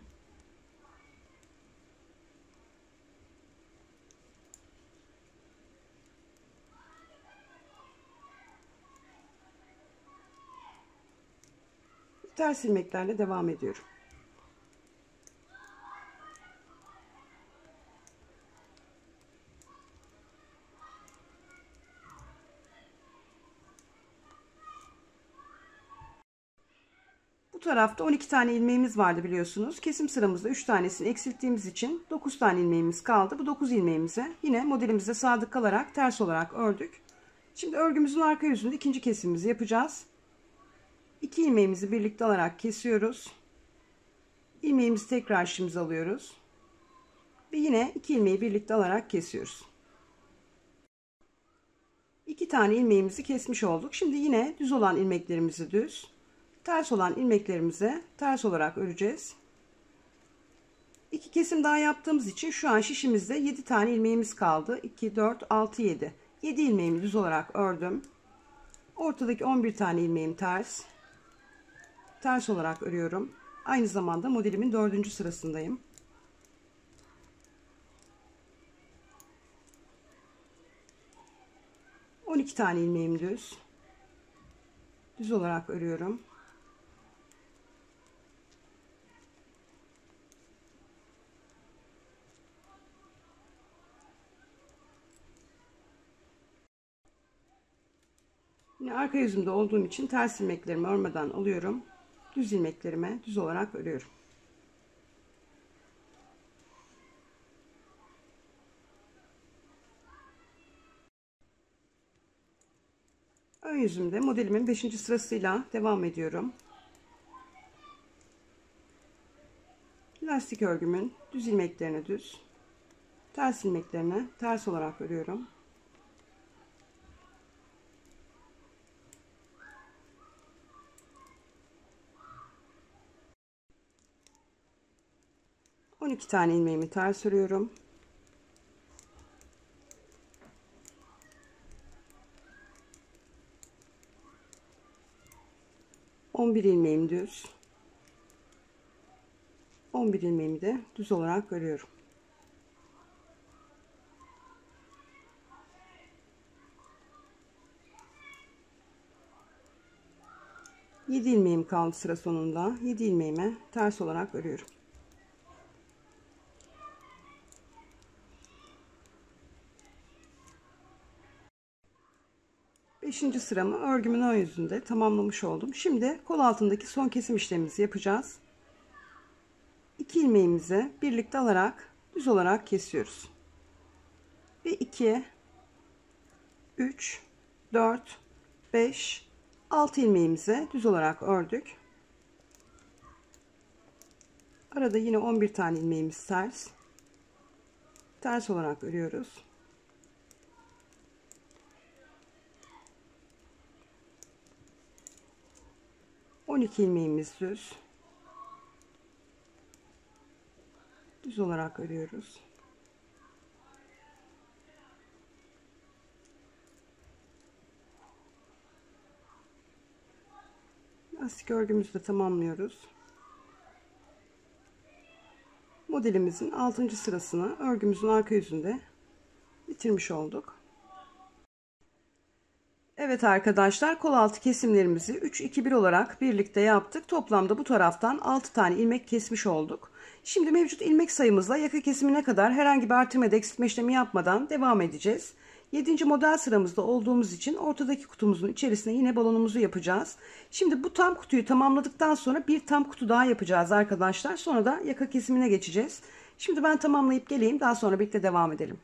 Ters ilmeklerle devam ediyorum. Tarafta on iki tane ilmeğimiz vardı biliyorsunuz. Kesim sıramızda üç tanesini eksilttiğimiz için dokuz tane ilmeğimiz kaldı. Bu dokuz ilmeğimize yine modelimize sadık kalarak ters olarak ördük. Şimdi örgümüzün arka yüzünde ikinci kesimimizi yapacağız. iki ilmeğimizi birlikte alarak kesiyoruz. İlmeğimizi tekrar işimize alıyoruz. Ve yine iki ilmeği birlikte alarak kesiyoruz. iki tane ilmeğimizi kesmiş olduk. Şimdi yine düz olan ilmeklerimizi düz, ters olan ilmeklerimize ters olarak öreceğiz. iki kesim daha yaptığımız için şu an şişimizde yedi tane ilmeğimiz kaldı. iki, dört, altı, yedi. yedi ilmeğimi düz olarak ördüm. Ortadaki on bir tane ilmeğim ters. Ters olarak örüyorum. Aynı zamanda modelimin dördüncü sırasındayım. on iki tane ilmeğim düz. Düz olarak örüyorum. Yine arka yüzümde olduğum için ters ilmeklerimi örmeden alıyorum. Düz ilmeklerime düz olarak örüyorum. Ön yüzümde modelimin beşinci sırasıyla devam ediyorum. Lastik örgümün düz ilmeklerini düz, ters ilmeklerini ters olarak örüyorum. on iki tane ilmeğimi ters örüyorum. on bir ilmeğim düz. on bir ilmeğimi de düz olarak örüyorum. yedi ilmeğim kaldı sıra sonunda. yedi ilmeğimi ters olarak örüyorum. beşinci sıramı örgümün ön yüzünde tamamlamış oldum. Şimdi kol altındaki son kesim işlemimizi yapacağız. iki ilmeğimizi birlikte alarak düz olarak kesiyoruz. Ve iki, üç, dört, beş, altı ilmeğimizi düz olarak ördük. Arada yine on bir tane ilmeğimiz ters. Ters olarak örüyoruz. on iki ilmeğimiz düz. Düz olarak örüyoruz. Lastik örgümüzü de tamamlıyoruz. Modelimizin altıncı sırasını örgümüzün arka yüzünde bitirmiş olduk. Evet arkadaşlar, kol altı kesimlerimizi üç iki bir olarak birlikte yaptık. Toplamda bu taraftan altı tane ilmek kesmiş olduk. Şimdi mevcut ilmek sayımızla yaka kesimine kadar herhangi bir artırma ya da eksiltme işlemi yapmadan devam edeceğiz. yedinci model sıramızda olduğumuz için ortadaki kutumuzun içerisine yine balonumuzu yapacağız. Şimdi bu tam kutuyu tamamladıktan sonra bir tam kutu daha yapacağız arkadaşlar. Sonra da yaka kesimine geçeceğiz. Şimdi ben tamamlayıp geleyim, daha sonra birlikte devam edelim.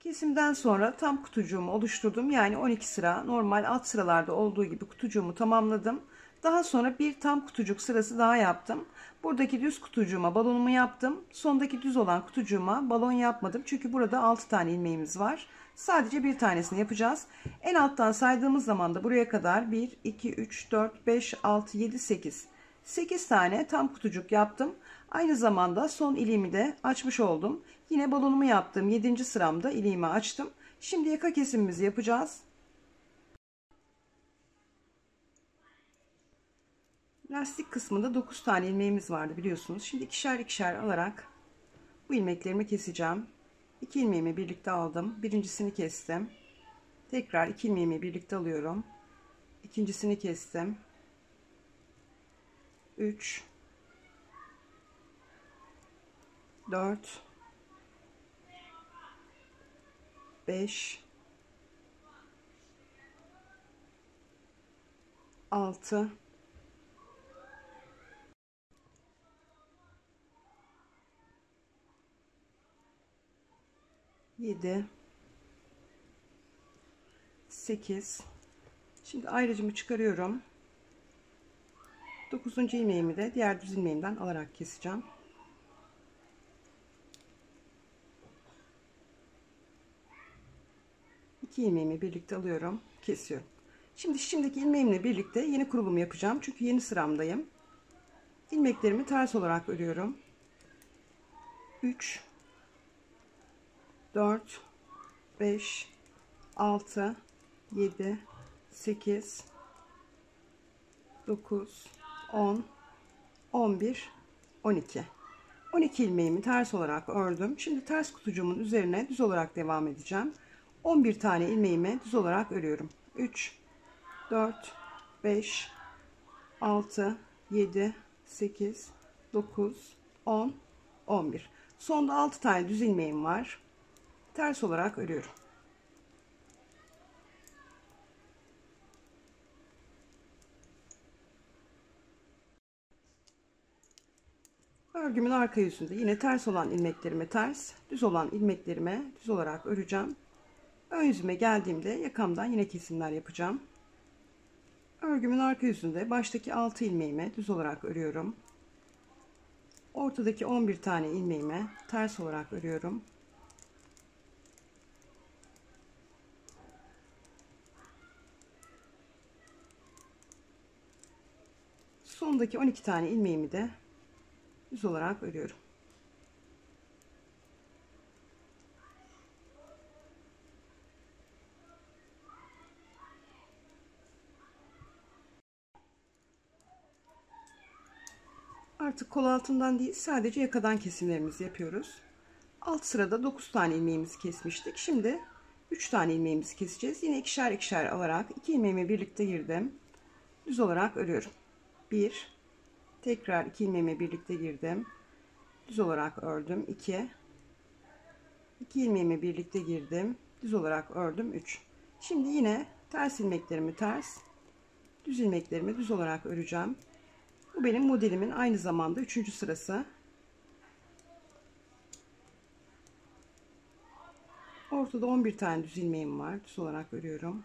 Kesimden sonra tam kutucuğumu oluşturdum. Yani on iki sıra normal alt sıralarda olduğu gibi kutucuğumu tamamladım. Daha sonra bir tam kutucuk sırası daha yaptım. Buradaki düz kutucuğuma balonumu yaptım. Sondaki düz olan kutucuğuma balon yapmadım. Çünkü burada altı tane ilmeğimiz var. Sadece bir tanesini yapacağız. En alttan saydığımız zaman da buraya kadar bir, iki, üç, dört, beş, altı, yedi, sekiz. sekiz tane tam kutucuk yaptım. Aynı zamanda son iliğimi de açmış oldum. Yine balonumu yaptığım yedinci sıramda iliğimi açtım. Şimdi yaka kesimimizi yapacağız. Lastik kısmında dokuz tane ilmeğimiz vardı biliyorsunuz. Şimdi ikişer ikişer alarak bu ilmeklerimi keseceğim. iki ilmeğimi birlikte aldım. Birincisini kestim. Tekrar iki ilmeğimi birlikte alıyorum. İkincisini kestim. üç, dört, beş, altı, yedi, sekiz. Şimdi ayrıcımı çıkarıyorum. dokuzuncu ilmeğimi de diğer düz ilmeğimden alarak keseceğim. iki ilmeğimi birlikte alıyorum, kesiyorum. Şimdi şimdiki ilmeğimle birlikte yeni kurulum yapacağım. Çünkü yeni sıramdayım. İlmeklerimi ters olarak örüyorum. üç, dört, beş, altı, yedi, sekiz, dokuz, on, on bir, on iki. on iki ilmeğimi ters olarak ördüm. Şimdi ters kutucuğumun üzerine düz olarak devam edeceğim. on bir tane ilmeğimi düz olarak örüyorum. üç, dört, beş, altı, yedi, sekiz, dokuz, on, on bir. Sonda altı tane düz ilmeğim var. Ters olarak örüyorum. Örgümün arka yüzünde yine ters olan ilmeklerime ters, düz olan ilmeklerime düz olarak öreceğim. Ön yüzüme geldiğimde yakamdan yine kesimler yapacağım. Örgümün arka yüzünde baştaki altı ilmeğime düz olarak örüyorum. Ortadaki on bir tane ilmeğime ters olarak örüyorum. Sondaki on iki tane ilmeğimi de düz olarak örüyorum. Artık kol altından değil, sadece yakadan kesimlerimizi yapıyoruz. Alt sırada dokuz tane ilmeğimizi kesmiştik. Şimdi üç tane ilmeğimizi keseceğiz. Yine ikişer ikişer alarak iki ilmeğimi birlikte girdim. Düz olarak örüyorum. bir, tekrar iki ilmeğime birlikte girdim. Düz olarak ördüm. iki, iki ilmeğime birlikte girdim. Düz olarak ördüm. üç. Şimdi yine ters ilmeklerimi ters, düz ilmeklerimi düz olarak öreceğim. Bu benim modelimin aynı zamanda üçüncü sırası. Ortada on bir tane düz ilmeğim var. Düz olarak örüyorum.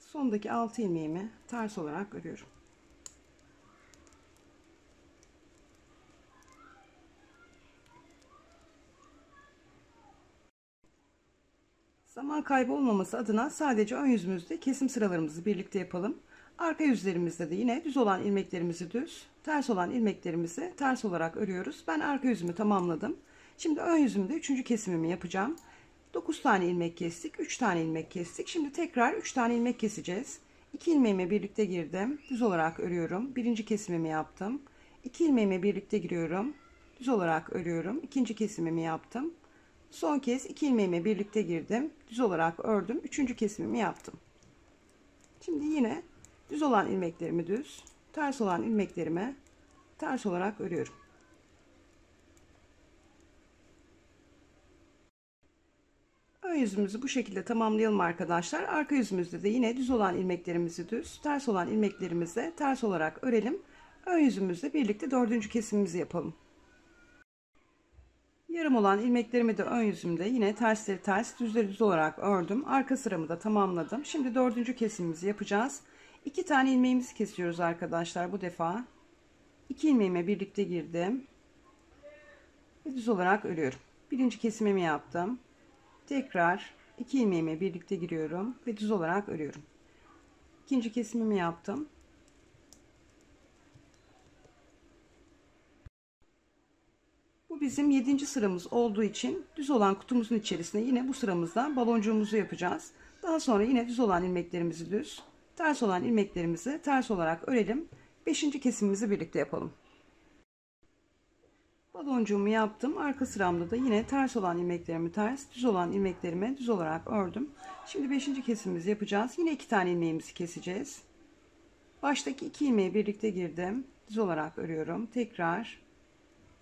Sondaki altı ilmeğimi ters olarak örüyorum. Zaman kaybı olmaması adına sadece ön yüzümüzde kesim sıralarımızı birlikte yapalım. Arka yüzlerimizde de yine düz olan ilmeklerimizi düz, ters olan ilmeklerimizi ters olarak örüyoruz. Ben arka yüzümü tamamladım. Şimdi ön yüzümde üçüncü kesimimi yapacağım. dokuz tane ilmek kestik, üç tane ilmek kestik. Şimdi tekrar üç tane ilmek keseceğiz. İki ilmeğimi birlikte girdim, düz olarak örüyorum. Birinci kesimimi yaptım. İki ilmeğimi birlikte giriyorum, düz olarak örüyorum. İkinci kesimimi yaptım. Son kez iki ilmeğimi birlikte girdim, düz olarak ördüm. Üçüncü kesimimi yaptım. Şimdi yine düz olan ilmeklerimi düz, ters olan ilmeklerimi ters olarak örüyorum. Ön yüzümüzü bu şekilde tamamlayalım arkadaşlar. Arka yüzümüzde de yine düz olan ilmeklerimizi düz, ters olan ilmeklerimizi ters olarak örelim. Ön yüzümüzle birlikte dördüncü kesimimizi yapalım. Yarım olan ilmeklerimi de ön yüzümde yine tersleri ters, düzleri düz olarak ördüm. Arka sıramı da tamamladım. Şimdi dördüncü kesimimizi yapacağız. İki tane ilmeğimizi kesiyoruz arkadaşlar bu defa. İki ilmeğime birlikte girdim ve düz olarak örüyorum. Birinci kesimimi yaptım. Tekrar iki ilmeğime birlikte giriyorum ve düz olarak örüyorum. İkinci kesimimi yaptım. Bu bizim yedinci sıramız olduğu için düz olan kutumuzun içerisine yine bu sıramızdan baloncuğumuzu yapacağız. Daha sonra yine düz olan ilmeklerimizi düz, ters olan ilmeklerimizi ters olarak örelim. beşinci kesimimizi birlikte yapalım. Baloncuğumu yaptım. Arka sıramda da yine ters olan ilmeklerimi ters, düz olan ilmeklerimi düz olarak ördüm. Şimdi beşinci kesimimizi yapacağız. Yine iki tane ilmeğimizi keseceğiz. Baştaki iki ilmeği birlikte girdim, düz olarak örüyorum. Tekrar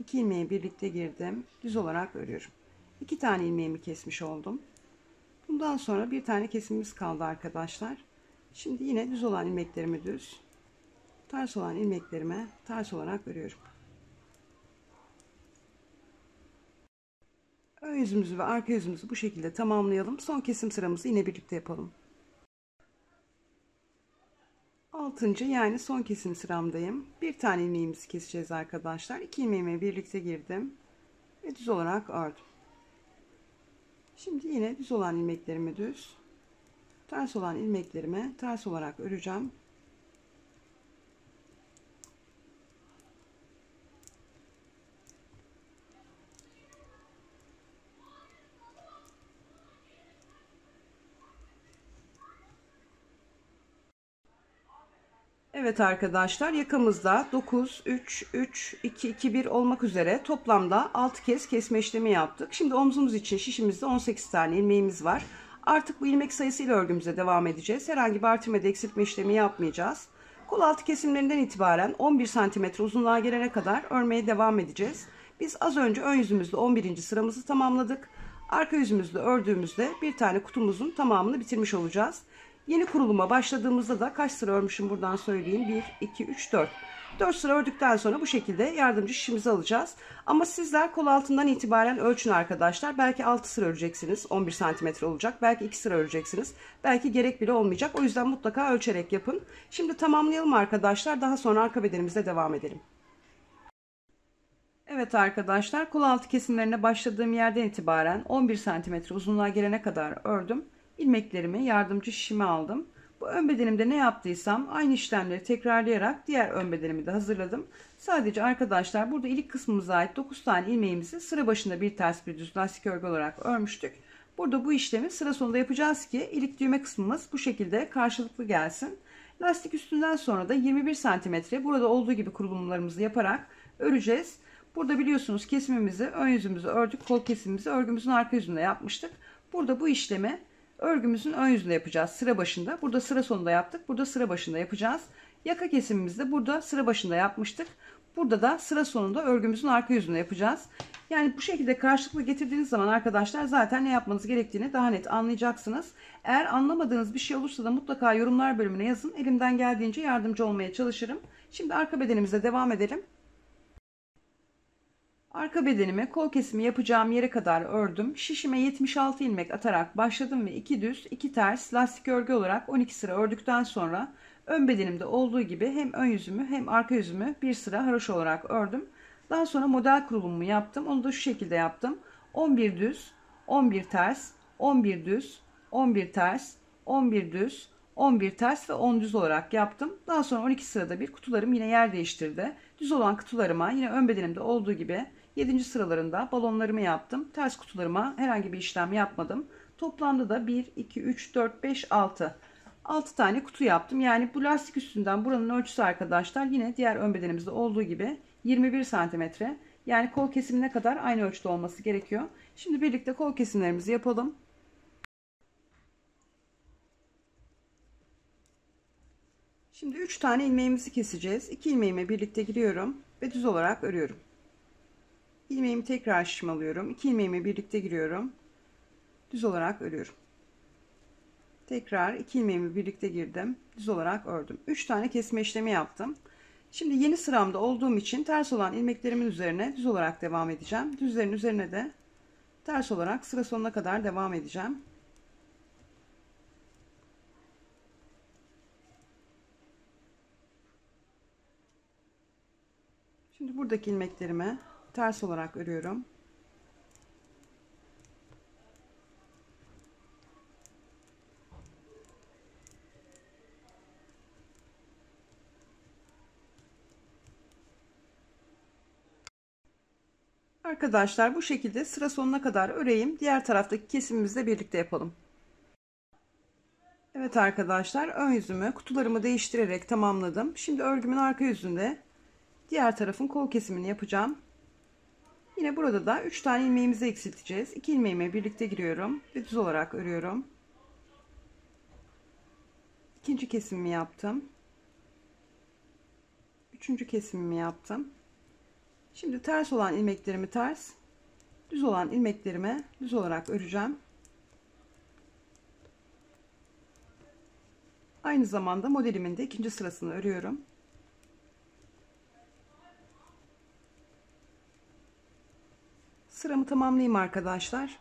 iki ilmeği birlikte girdim, düz olarak örüyorum. iki tane ilmeğimi kesmiş oldum. Bundan sonra bir tane kesimimiz kaldı arkadaşlar. Şimdi yine düz olan ilmeklerimi düz, ters olan ilmeklerime ters olarak örüyorum. Ön yüzümüzü ve arka yüzümüzü bu şekilde tamamlayalım. Son kesim sıramızı yine birlikte yapalım. altıncı yani son kesim sıramdayım. Bir tane ilmeğimizi keseceğiz arkadaşlar. iki ilmeğime birlikte girdim ve düz olarak ördüm. Şimdi yine düz olan ilmeklerimi düz, ters olan ilmeklerime ters olarak öreceğim. Evet arkadaşlar, yakamızda dokuz, üç, üç, iki, iki, bir olmak üzere toplamda altı kez kesme işlemi yaptık. Şimdi omzumuz için şişimizde on sekiz tane ilmeğimiz var. Artık bu ilmek sayısıyla örgümüze devam edeceğiz. Herhangi bir artırma da eksiltme işlemi yapmayacağız. Kol altı kesimlerinden itibaren on bir santimetre uzunluğa gelene kadar örmeye devam edeceğiz. Biz az önce ön yüzümüzle on birinci sıramızı tamamladık. Arka yüzümüzle ördüğümüzde bir tane kutumuzun tamamını bitirmiş olacağız. Yeni kuruluma başladığımızda da kaç sıra örmüşüm buradan söyleyeyim. bir, iki, üç, dört. dört sıra ördükten sonra bu şekilde yardımcı şişimizi alacağız. Ama sizler kol altından itibaren ölçün arkadaşlar. Belki altı sıra öreceksiniz. on bir santimetre olacak. Belki iki sıra öreceksiniz. Belki gerek bile olmayacak. O yüzden mutlaka ölçerek yapın. Şimdi tamamlayalım arkadaşlar. Daha sonra arka bedenimizle devam edelim. Evet arkadaşlar, kol altı kesimlerine başladığım yerden itibaren on bir santimetre uzunluğa gelene kadar ördüm. İlmeklerimi yardımcı şişime aldım. Bu ön bedenimde ne yaptıysam aynı işlemleri tekrarlayarak diğer ön bedenimi de hazırladım. Sadece arkadaşlar burada ilik kısmımıza ait dokuz tane ilmeğimizi sıra başında bir ters bir düz lastik örgü olarak örmüştük. Burada bu işlemi sıra sonunda yapacağız ki ilik düğme kısmımız bu şekilde karşılıklı gelsin. Lastik üstünden sonra da yirmi bir santimetre burada olduğu gibi kurulumlarımızı yaparak öreceğiz. Burada biliyorsunuz kesimimizi ön yüzümüzü ördük, kol kesimimizi örgümüzün arka yüzünde yapmıştık. Burada bu işlemi örgümüzün ön yüzünde yapacağız sıra başında. Burada sıra sonunda yaptık. Burada sıra başında yapacağız. Yaka kesimimizde burada sıra başında yapmıştık. Burada da sıra sonunda örgümüzün arka yüzünde yapacağız. Yani bu şekilde karşılıklı getirdiğiniz zaman arkadaşlar zaten ne yapmanız gerektiğini daha net anlayacaksınız. Eğer anlamadığınız bir şey olursa da mutlaka yorumlar bölümüne yazın. Elimden geldiğince yardımcı olmaya çalışırım. Şimdi arka bedenimize devam edelim. Arka bedenimi kol kesimi yapacağım yere kadar ördüm. Şişime yetmiş altı ilmek atarak başladım ve iki düz, iki ters lastik örgü olarak on iki sıra ördükten sonra ön bedenimde olduğu gibi hem ön yüzümü hem arka yüzümü bir sıra haroşa olarak ördüm. Daha sonra model kurulumumu yaptım. Onu da şu şekilde yaptım. on bir düz, on bir ters, on bir düz, on bir ters, on bir düz, on bir ters ve on düz olarak yaptım. Daha sonra on iki sırada bir kutularım yine yer değiştirdi. Düz olan kutularıma yine ön bedenimde olduğu gibi yedinci sıralarında balonlarımı yaptım. Ters kutularıma herhangi bir işlem yapmadım. Toplamda da bir, iki, üç, dört, beş, altı. altı tane kutu yaptım. Yani bu lastik üstünden buranın ölçüsü arkadaşlar yine diğer ön bedenimizde olduğu gibi yirmi bir santimetre. Yani kol kesimine kadar aynı ölçüde olması gerekiyor. Şimdi birlikte kol kesimlerimizi yapalım. Şimdi üç tane ilmeğimizi keseceğiz. iki ilmeğime birlikte giriyorum ve düz olarak örüyorum. İlmeğimi tekrar şişmalıyorum. iki ilmeğime birlikte giriyorum. Düz olarak örüyorum. Tekrar iki ilmeğimi birlikte girdim. Düz olarak ördüm. üç tane kesme işlemi yaptım. Şimdi yeni sıramda olduğum için ters olan ilmeklerimin üzerine düz olarak devam edeceğim. Düzlerin üzerine de ters olarak sıra sonuna kadar devam edeceğim. Şimdi buradaki ilmeklerimi ters olarak örüyorum. Arkadaşlar bu şekilde sıra sonuna kadar öreyim. Diğer taraftaki kesimimizle birlikte yapalım. Evet arkadaşlar, ön yüzümü kutularımı değiştirerek tamamladım. Şimdi örgümün arka yüzünde diğer tarafın kol kesimini yapacağım. Yine burada da üç tane ilmeğimizi eksilteceğiz. iki ilmeğime birlikte giriyorum ve düz olarak örüyorum. İkinci kesimimi yaptım. Üçüncü kesimimi yaptım. Şimdi ters olan ilmeklerimi ters, düz olan ilmeklerimi düz olarak öreceğim. Aynı zamanda modelimin de ikinci sırasını örüyorum. Sıramı tamamlayayım arkadaşlar.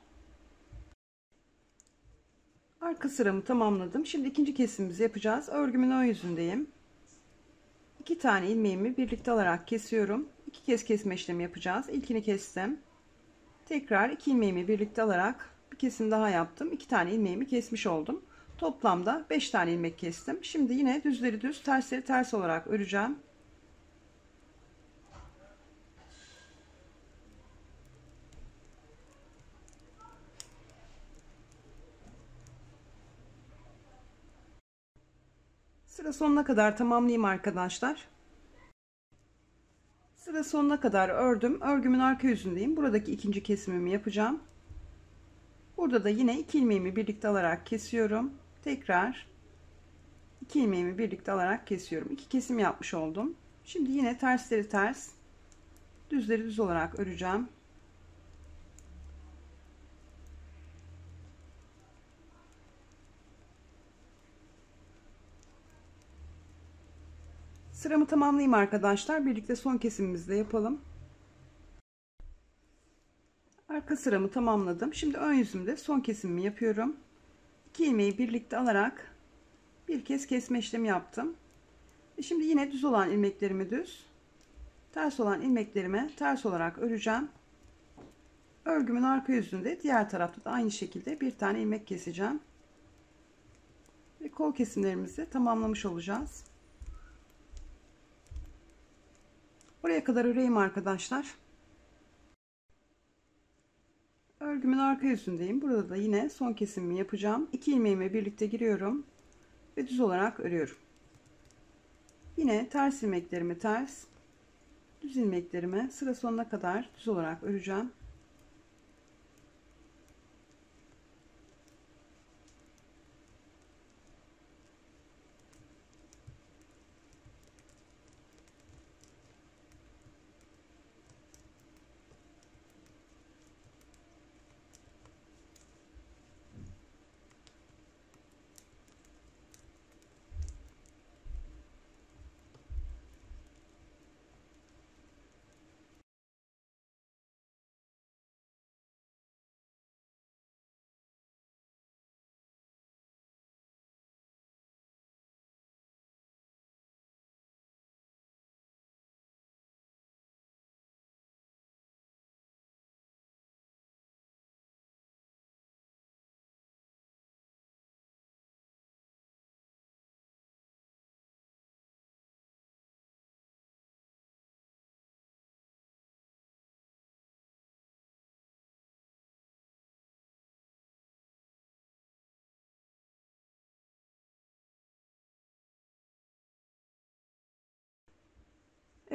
Arka sıramı tamamladım. Şimdi ikinci kesimimizi yapacağız. Örgümün ön yüzündeyim. iki tane ilmeğimi birlikte alarak kesiyorum. iki kez kesme işlemi yapacağız. İlkini kestim. Tekrar iki ilmeğimi birlikte alarak bir kesim daha yaptım. iki tane ilmeğimi kesmiş oldum. Toplamda beş tane ilmek kestim. Şimdi yine düzleri düz, tersleri ters olarak öreceğim. Sıra sonuna kadar tamamlayayım arkadaşlar. Sıra sonuna kadar ördüm. Örgümün arka yüzündeyim. Buradaki ikinci kesimimi yapacağım. Burada da yine iki ilmeğimi birlikte alarak kesiyorum. Tekrar iki ilmeğimi birlikte alarak kesiyorum. iki kesim yapmış oldum. Şimdi yine tersleri ters, düzleri düz olarak öreceğim. Sıramı tamamlayayım arkadaşlar. Birlikte son kesimimizi de yapalım. Arka sıramı tamamladım. Şimdi ön yüzümde son kesimimi yapıyorum. iki ilmeği birlikte alarak bir kez kesme işlemi yaptım. E şimdi yine düz olan ilmeklerimi düz, ters olan ilmeklerimi ters olarak öreceğim. Örgümün arka yüzünde diğer tarafta da aynı şekilde bir tane ilmek keseceğim. Ve kol kesimlerimizi tamamlamış olacağız. Buraya kadar öreyim arkadaşlar. Örgümün arka yüzündeyim. Burada da yine son kesimimi yapacağım. iki ilmeğime birlikte giriyorum ve düz olarak örüyorum. Yine ters ilmeklerimi ters, düz ilmeklerimi sıra sonuna kadar düz olarak öreceğim.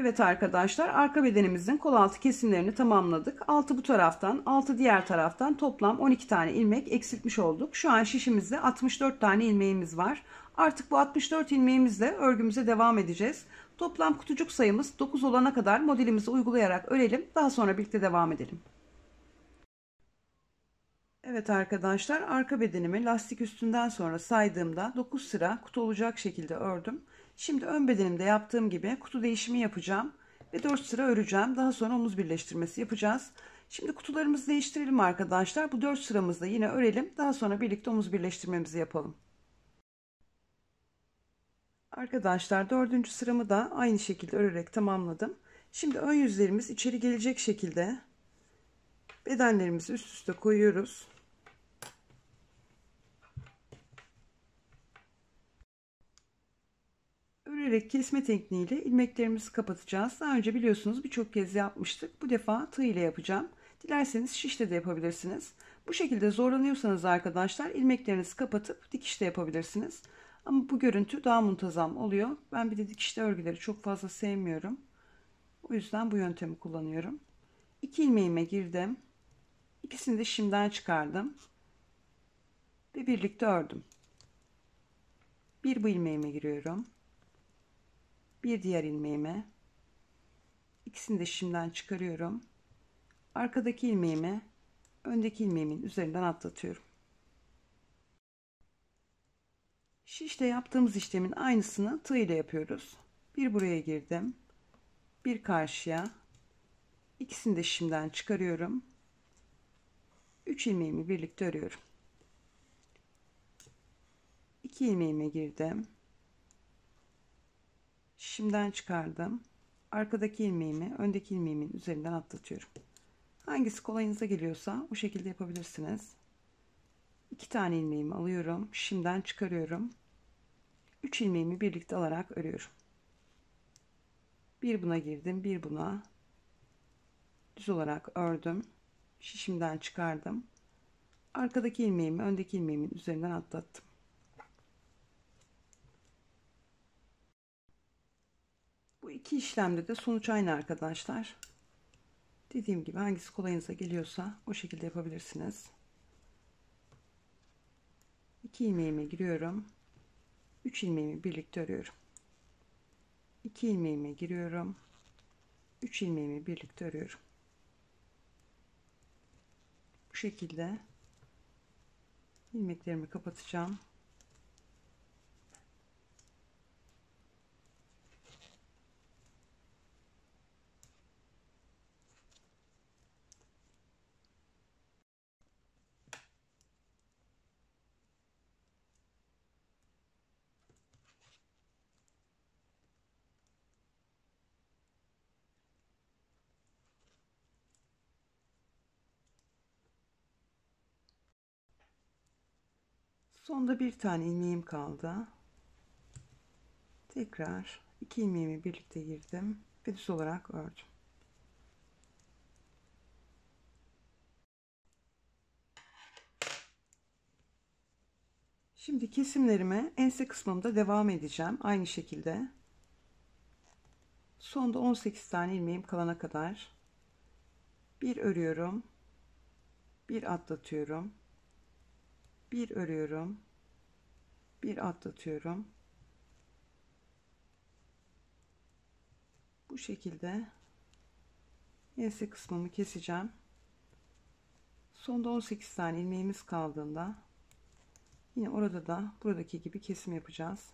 Evet arkadaşlar, arka bedenimizin kol altı kesimlerini tamamladık. altı bu taraftan, altı diğer taraftan toplam on iki tane ilmek eksiltmiş olduk. Şu an şişimizde altmış dört tane ilmeğimiz var. Artık bu altmış dört ilmeğimizle örgümüze devam edeceğiz. Toplam kutucuk sayımız dokuz olana kadar modelimizi uygulayarak örelim. Daha sonra birlikte devam edelim. Evet arkadaşlar, arka bedenimi lastik üstünden sonra saydığımda dokuz sıra kutu olacak şekilde ördüm. Şimdi ön bedenimde yaptığım gibi kutu değişimi yapacağım ve dört sıra öreceğim. Daha sonra omuz birleştirmesi yapacağız. Şimdi kutularımızı değiştirelim arkadaşlar. Bu dört sıramızda yine örelim. Daha sonra birlikte omuz birleştirmemizi yapalım. Arkadaşlar, dördüncü sıramı da aynı şekilde örerek tamamladım. Şimdi ön yüzlerimiz içeri gelecek şekilde bedenlerimizi üst üste koyuyoruz. Örerek kesme tekniğiyle ilmeklerimizi kapatacağız. Daha önce biliyorsunuz birçok kez yapmıştık. Bu defa tığ ile yapacağım. Dilerseniz şişle de yapabilirsiniz. Bu şekilde zorlanıyorsanız arkadaşlar ilmeklerinizi kapatıp dikişle yapabilirsiniz. Ama bu görüntü daha muntazam oluyor. Ben bir de dikişli örgüleri çok fazla sevmiyorum. O yüzden bu yöntemi kullanıyorum. iki ilmeğime girdim. İkisini de şimdiden çıkardım. Ve birlikte ördüm. Bir bu ilmeğime giriyorum. Bir diğer ilmeğime. İkisini de şimdiden çıkarıyorum. Arkadaki ilmeğimi öndeki ilmeğimin üzerinden atlatıyorum. Şişle yaptığımız işlemin aynısını tığ ile yapıyoruz. Bir buraya girdim. Bir karşıya. İkisini de şimdiden çıkarıyorum. üç ilmeğimi birlikte örüyorum. iki ilmeğime girdim. Şimdiden çıkardım. Arkadaki ilmeğimi öndeki ilmeğimin üzerinden atlatıyorum. Hangisi kolayınıza geliyorsa o şekilde yapabilirsiniz. iki tane ilmeğimi alıyorum. Şimdiden çıkarıyorum. üç ilmeğimi birlikte alarak örüyorum. Bir buna girdim. Bir buna. Düz olarak ördüm. Şişimden çıkardım. Arkadaki ilmeğimi öndeki ilmeğimin üzerinden atlattım. Bu iki işlemde de sonuç aynı arkadaşlar. Dediğim gibi hangisi kolayınıza geliyorsa o şekilde yapabilirsiniz. iki ilmeğime giriyorum. üç ilmeğimi birlikte örüyorum. iki ilmeğime giriyorum. üç ilmeğimi birlikte örüyorum. Bu şekilde ilmeklerimi kapatacağım. Sonda bir tane ilmeğim kaldı. Tekrar iki ilmeğimi birlikte girdim ve düz olarak ördüm. Şimdi kesimlerime ense kısmımda devam edeceğim aynı şekilde. Sonda on sekiz tane ilmeğim kalana kadar bir örüyorum, bir atlatıyorum. Bir örüyorum, bir atlatıyorum. Bu şekilde ense kısmımı keseceğim. Sonda on sekiz tane ilmeğimiz kaldığında yine orada da buradaki gibi kesim yapacağız.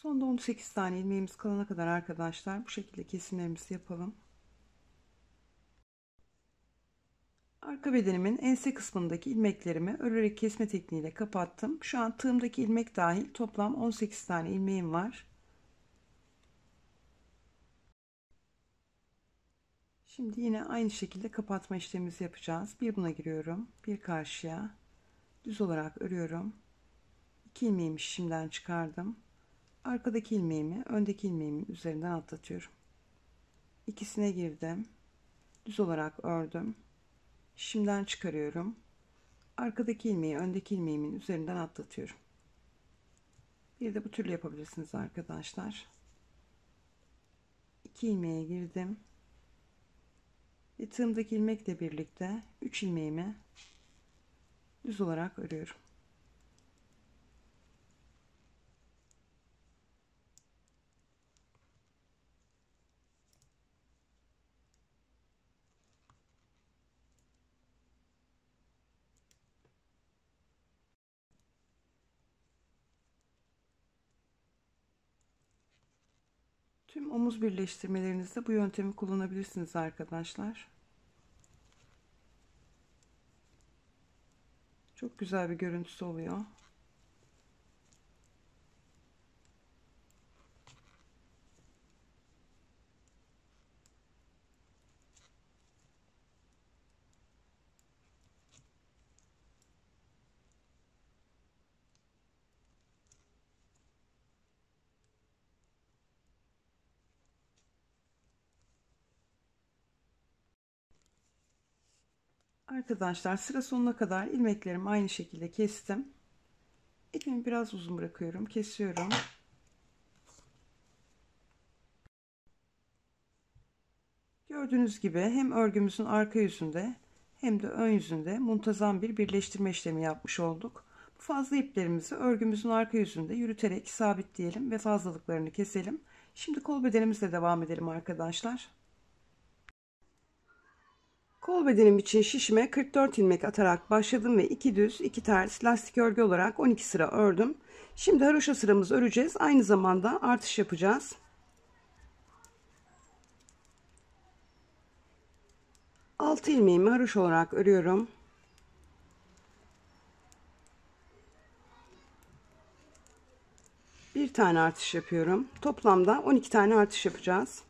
Sonda on sekiz tane ilmeğimiz kalana kadar arkadaşlar bu şekilde kesimlerimizi yapalım. Arka bedenimin ense kısmındaki ilmeklerimi örerek kesme tekniğiyle kapattım. Şu an tığımdaki ilmek dahil toplam on sekiz tane ilmeğim var. Şimdi yine aynı şekilde kapatma işlemimizi yapacağız. Bir buna giriyorum, bir karşıya düz olarak örüyorum. İki ilmeğimi şimdiden çıkardım. Arkadaki ilmeğimi öndeki ilmeğimin üzerinden atlatıyorum. İkisine girdim, düz olarak ördüm. Şimdiden çıkarıyorum. Arkadaki ilmeği öndeki ilmeğimin üzerinden atlatıyorum. Bir de bu türlü yapabilirsiniz arkadaşlar. İki ilmeğe girdim. Ve tığımdaki ilmekle birlikte üç ilmeğimi düz olarak örüyorum. Tüm omuz birleştirmelerinizde bu yöntemi kullanabilirsiniz arkadaşlar. Çok güzel bir görüntüsü oluyor. Arkadaşlar sıra sonuna kadar ilmeklerimi aynı şekilde kestim. İpimi biraz uzun bırakıyorum, kesiyorum. Gördüğünüz gibi hem örgümüzün arka yüzünde hem de ön yüzünde muntazam bir birleştirme işlemi yapmış olduk. Bu fazla iplerimizi örgümüzün arka yüzünde yürüterek sabitleyelim ve fazlalıklarını keselim. Şimdi kol bedenimizle devam edelim arkadaşlar. Kol bedenim için şişime kırk dört ilmek atarak başladım ve iki düz, iki ters lastik örgü olarak on iki sıra ördüm. Şimdi haroşa sıramızı öreceğiz. Aynı zamanda artış yapacağız. altı ilmeğimi haroşa olarak örüyorum. bir tane artış yapıyorum. Toplamda on iki tane artış yapacağız.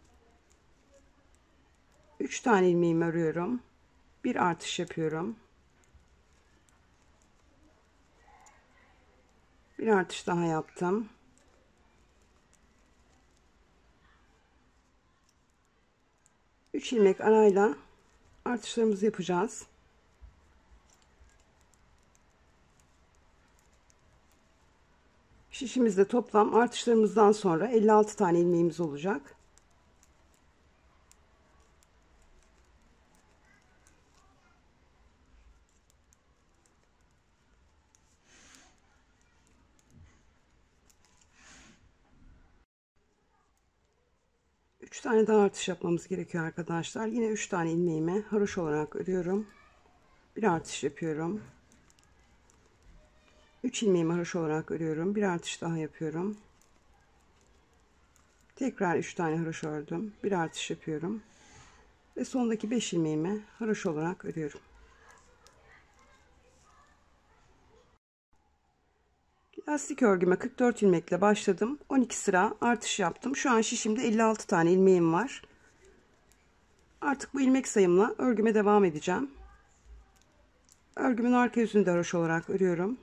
üç tane ilmeğimi örüyorum. bir artış yapıyorum. bir artış daha yaptım. üç ilmek arayla artışlarımızı yapacağız. Şişimizde toplam artışlarımızdan sonra elli altı tane ilmeğimiz olacak. üç tane daha artış yapmamız gerekiyor arkadaşlar. Yine üç tane ilmeğimi haroşa olarak örüyorum. bir artış yapıyorum. üç ilmeğimi haroşa olarak örüyorum. bir artış daha yapıyorum. Tekrar üç tane haroşa ördüm. bir artış yapıyorum. Ve sondaki beş ilmeğimi haroşa olarak örüyorum. Lastik örgüme kırk dört ilmekle başladım. on iki sıra artış yaptım. Şu an şişimde elli altı tane ilmeğim var. Artık bu ilmek sayımla örgüme devam edeceğim. Örgümün arka yüzünü de haroşa olarak örüyorum.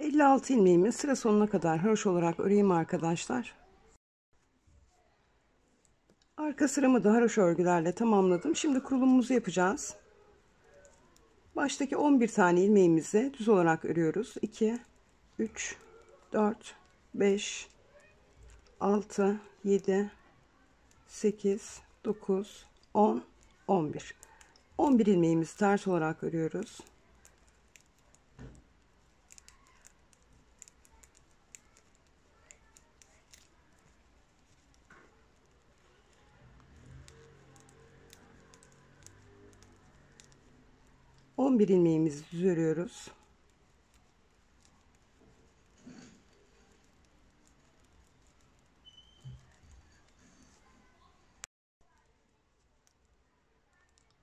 elli altı ilmeğimi sıra sonuna kadar haroşa olarak öreyim arkadaşlar. Arka sıramı da haroşa örgülerle tamamladım. Şimdi kurulumumuzu yapacağız. Baştaki on bir tane ilmeğimizi düz olarak örüyoruz. iki, üç, dört, beş, altı, yedi, sekiz, dokuz, on, on bir. on bir ilmeğimizi ters olarak örüyoruz. on bir ilmeğimizi düz örüyoruz.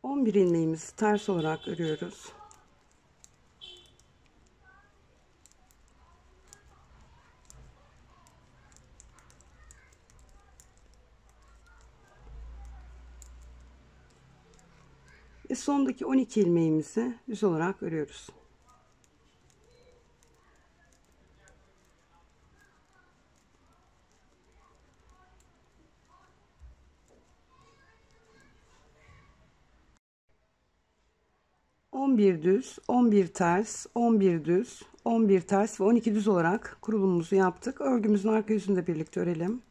on bir ilmeğimizi ters olarak örüyoruz. Ve sondaki on iki ilmeğimizi düz olarak örüyoruz. on bir düz, on bir ters, on bir düz, on bir ters ve on iki düz olarak kurulumumuzu yaptık. Örgümüzün arka yüzünü de birlikte örelim.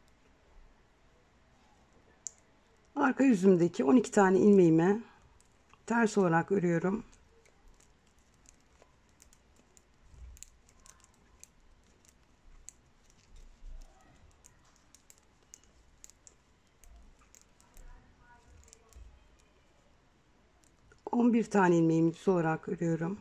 Arka yüzümdeki on iki tane ilmeğime ters olarak örüyorum. on bir tane ilmeğimi düz olarak örüyorum.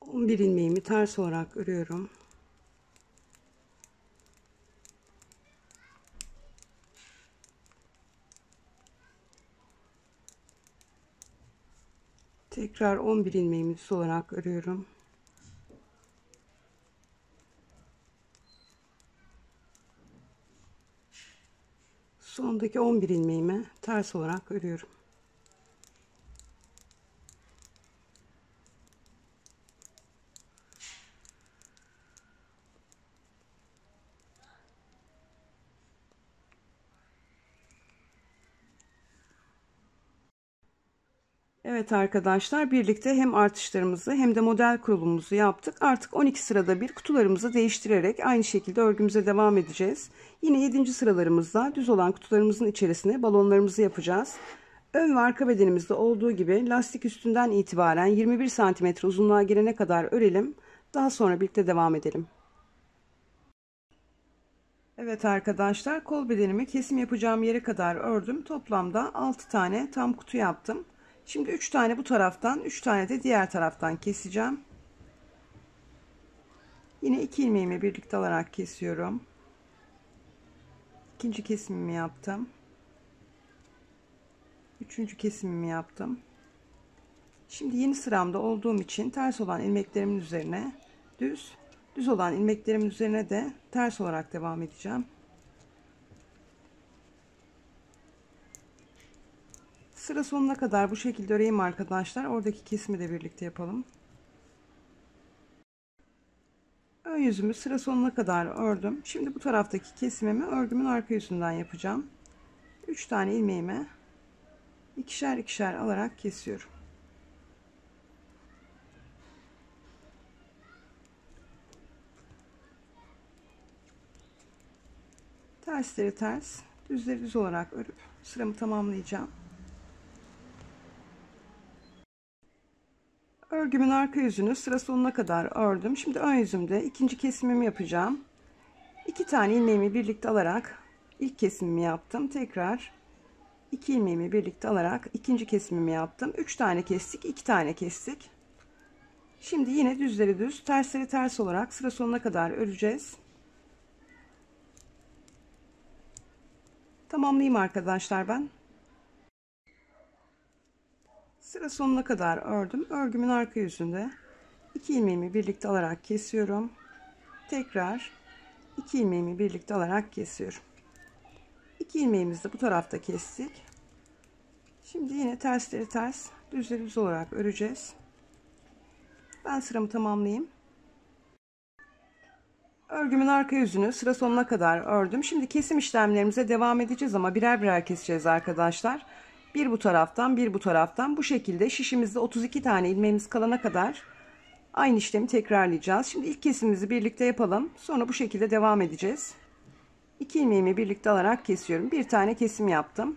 on bir ilmeğimi ters olarak örüyorum. Tekrar on bir ilmeğimi düz olarak örüyorum. Sondaki on bir ilmeğimi ters olarak örüyorum. Evet arkadaşlar, birlikte hem artışlarımızı hem de model kurulumumuzu yaptık. Artık on iki sırada bir kutularımızı değiştirerek aynı şekilde örgümüze devam edeceğiz. Yine yedinci sıralarımızda düz olan kutularımızın içerisine balonlarımızı yapacağız. Ön ve arka bedenimizde olduğu gibi lastik üstünden itibaren yirmi bir santimetre uzunluğa gelene kadar örelim. Daha sonra birlikte devam edelim. Evet arkadaşlar, kol bedenimi kesim yapacağım yere kadar ördüm. Toplamda altı tane tam kutu yaptım. Şimdi üç tane bu taraftan, üç tane de diğer taraftan keseceğim. Yine iki ilmeğimi birlikte alarak kesiyorum. İkinci kesimimi yaptım. Üçüncü kesimimi yaptım. Şimdi yeni sıramda olduğum için ters olan ilmeklerimin üzerine düz, düz olan ilmeklerimin üzerine de ters olarak devam edeceğim. Sıra sonuna kadar bu şekilde öreyim arkadaşlar. Oradaki kesimi de birlikte yapalım. Ön yüzümü sıra sonuna kadar ördüm. Şimdi bu taraftaki kesimimi örgümün arka yüzünden yapacağım. üç tane ilmeğimi ikişer ikişer alarak kesiyorum. Tersleri ters, düzleri düz olarak örüp sıramı tamamlayacağım. Örgümün arka yüzünü sıra sonuna kadar ördüm. Şimdi ön yüzümde ikinci kesimimi yapacağım. İki tane ilmeğimi birlikte alarak ilk kesimimi yaptım. Tekrar iki ilmeğimi birlikte alarak ikinci kesimimi yaptım. Üç tane kestik, iki tane kestik. Şimdi yine düzleri düz, tersleri ters olarak sıra sonuna kadar öreceğiz. Tamamlayayım arkadaşlar ben. Sıra sonuna kadar ördüm. Örgümün arka yüzünde iki ilmeğimi birlikte alarak kesiyorum. Tekrar iki ilmeğimi birlikte alarak kesiyorum. iki ilmeğimizi de bu tarafta kestik. Şimdi yine tersleri ters, düzleri düz olarak öreceğiz. Ben sıramı tamamlayayım. Örgümün arka yüzünü sıra sonuna kadar ördüm. Şimdi kesim işlemlerimize devam edeceğiz ama birer birer keseceğiz arkadaşlar. Bir bu taraftan, bir bu taraftan bu şekilde şişimizde otuz iki tane ilmeğimiz kalana kadar aynı işlemi tekrarlayacağız. Şimdi ilk kesimimizi birlikte yapalım. Sonra bu şekilde devam edeceğiz. iki ilmeğimi birlikte alarak kesiyorum. Bir tane kesim yaptım.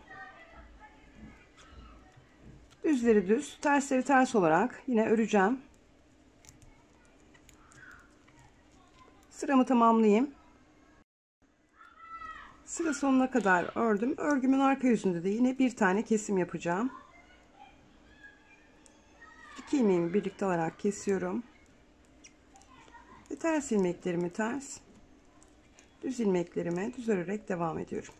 Düzleri düz, tersleri ters olarak yine öreceğim. Sıramı tamamlayayım. Sıra sonuna kadar ördüm. Örgümün arka yüzünde de yine bir tane kesim yapacağım. İki ilmeğimi birlikte alarak kesiyorum. Ve ters ilmeklerimi ters, düz ilmeklerimi düz örerek devam ediyorum.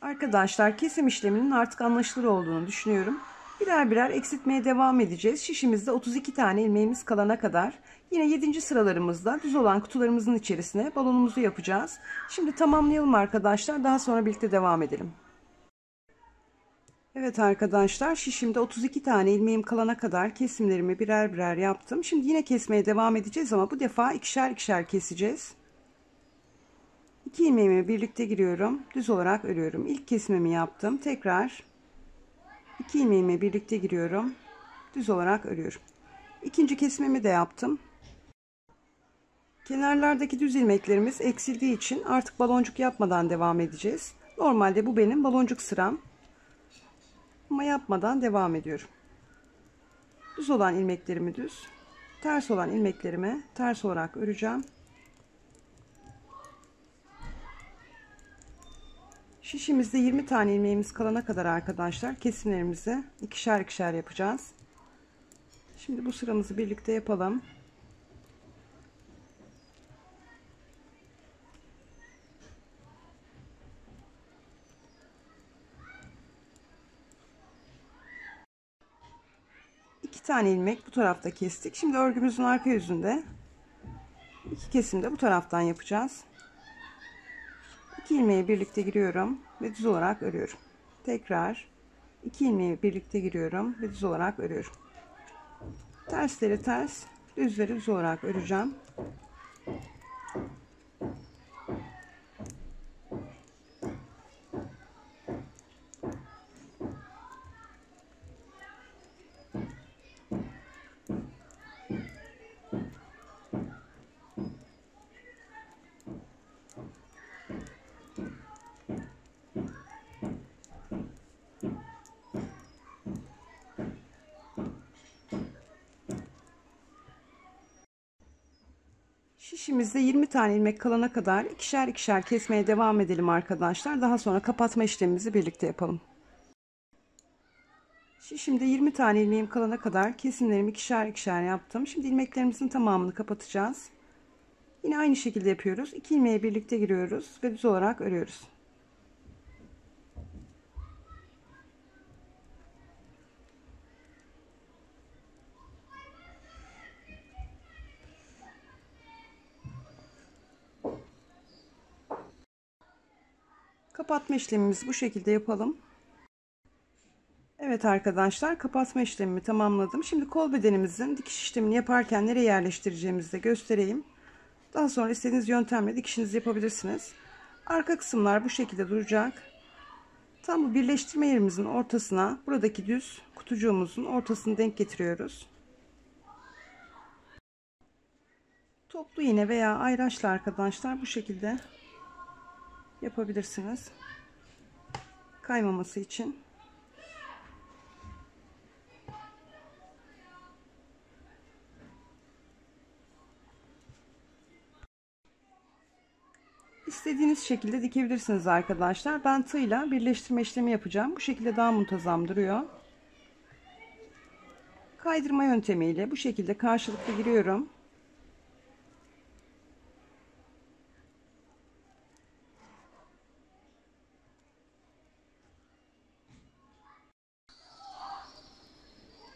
Arkadaşlar, kesim işleminin artık anlaşılır olduğunu düşünüyorum. Birer birer eksiltmeye devam edeceğiz. Şişimizde otuz iki tane ilmeğimiz kalana kadar yine yedinci sıralarımızda düz olan kutularımızın içerisine balonumuzu yapacağız. Şimdi tamamlayalım arkadaşlar. Daha sonra birlikte devam edelim. Evet arkadaşlar, şişimde otuz iki tane ilmeğim kalana kadar kesimlerimi birer birer yaptım. Şimdi yine kesmeye devam edeceğiz ama bu defa ikişer ikişer keseceğiz. İki ilmeğimi birlikte giriyorum. Düz olarak örüyorum. İlk kesimimi yaptım. Tekrar iki ilmeğimi birlikte giriyorum. Düz olarak örüyorum. İkinci kesimimi de yaptım. Kenarlardaki düz ilmeklerimiz eksildiği için artık baloncuk yapmadan devam edeceğiz. Normalde bu benim baloncuk sıram. Ama yapmadan devam ediyorum. Düz olan ilmeklerimi düz, ters olan ilmeklerimi ters olarak öreceğim. Şişimizde yirmi tane ilmeğimiz kalana kadar arkadaşlar kesimlerimizi ikişer ikişer yapacağız. Şimdi bu sıramızı birlikte yapalım. İki tane ilmek bu tarafta kestik. Şimdi örgümüzün arka yüzünde iki kesim de bu taraftan yapacağız. iki ilmeği birlikte giriyorum ve düz olarak örüyorum. Tekrar iki ilmeği birlikte giriyorum ve düz olarak örüyorum. Tersleri ters, düzleri düz olarak öreceğim. Şişimizde yirmi tane ilmek kalana kadar ikişer ikişer kesmeye devam edelim arkadaşlar. Daha sonra kapatma işlemimizi birlikte yapalım. Şişimde yirmi tane ilmeğim kalana kadar kesimlerimi ikişer ikişer yaptım. Şimdi ilmeklerimizin tamamını kapatacağız. Yine aynı şekilde yapıyoruz. iki ilmeği birlikte giriyoruz ve düz olarak örüyoruz. Kapatma işlemimizi bu şekilde yapalım. Evet arkadaşlar, kapatma işlemimi tamamladım. Şimdi kol bedenimizin dikiş işlemini yaparken nereye yerleştireceğimizi de göstereyim. Daha sonra istediğiniz yöntemle dikişinizi yapabilirsiniz. Arka kısımlar bu şekilde duracak. Tam bu birleştirme yerimizin ortasına buradaki düz kutucuğumuzun ortasını denk getiriyoruz. Toplu iğne veya ayraçla arkadaşlar bu şekilde yapabilirsiniz. Kaymaması için. İstediğiniz şekilde dikebilirsiniz arkadaşlar. Ben tığla birleştirme işlemi yapacağım. Bu şekilde daha muntazam duruyor. Kaydırma yöntemiyle bu şekilde karşılıklı giriyorum.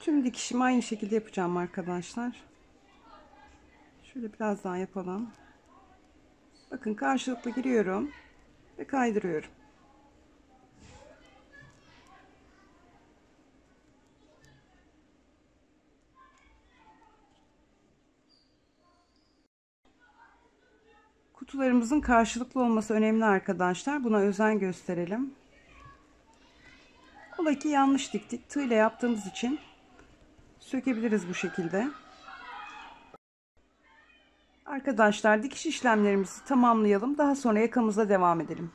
Tüm dikişimi aynı şekilde yapacağım arkadaşlar. Şöyle biraz daha yapalım. Bakın, karşılıklı giriyorum ve kaydırıyorum. Kutularımızın karşılıklı olması önemli arkadaşlar. Buna özen gösterelim. Ola ki yanlış diktik. Tığ ile yaptığımız için sökebiliriz bu şekilde. Arkadaşlar, dikiş işlemlerimizi tamamlayalım. Daha sonra yakamıza devam edelim.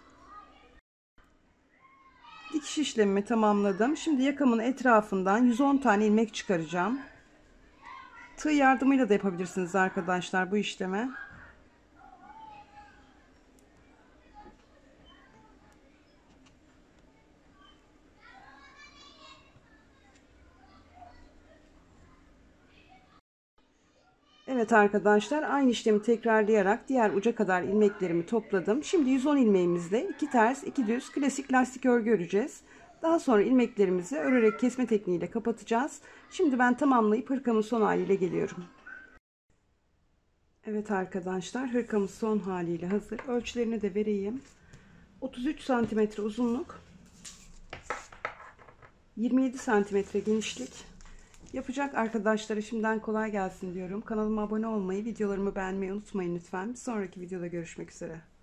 Dikiş işlemimi tamamladım. Şimdi yakamın etrafından yüz on tane ilmek çıkaracağım. mantığı yardımıyla da yapabilirsiniz arkadaşlar bu işlemi. Evet arkadaşlar, aynı işlemi tekrarlayarak diğer uca kadar ilmeklerimi topladım. Şimdi yüz on ilmeğimizde iki ters iki düz klasik lastik örgü öreceğiz. Daha sonra ilmeklerimizi örerek kesme tekniğiyle kapatacağız. Şimdi ben tamamlayıp hırkamın son haliyle geliyorum. Evet arkadaşlar, hırkamız son haliyle hazır. Ölçülerini de vereyim. otuz üç santimetre uzunluk, yirmi yedi santimetre genişlik. Yapacak arkadaşlara şimdiden kolay gelsin diyorum. Kanalıma abone olmayı, videolarımı beğenmeyi unutmayın lütfen. Bir sonraki videoda görüşmek üzere.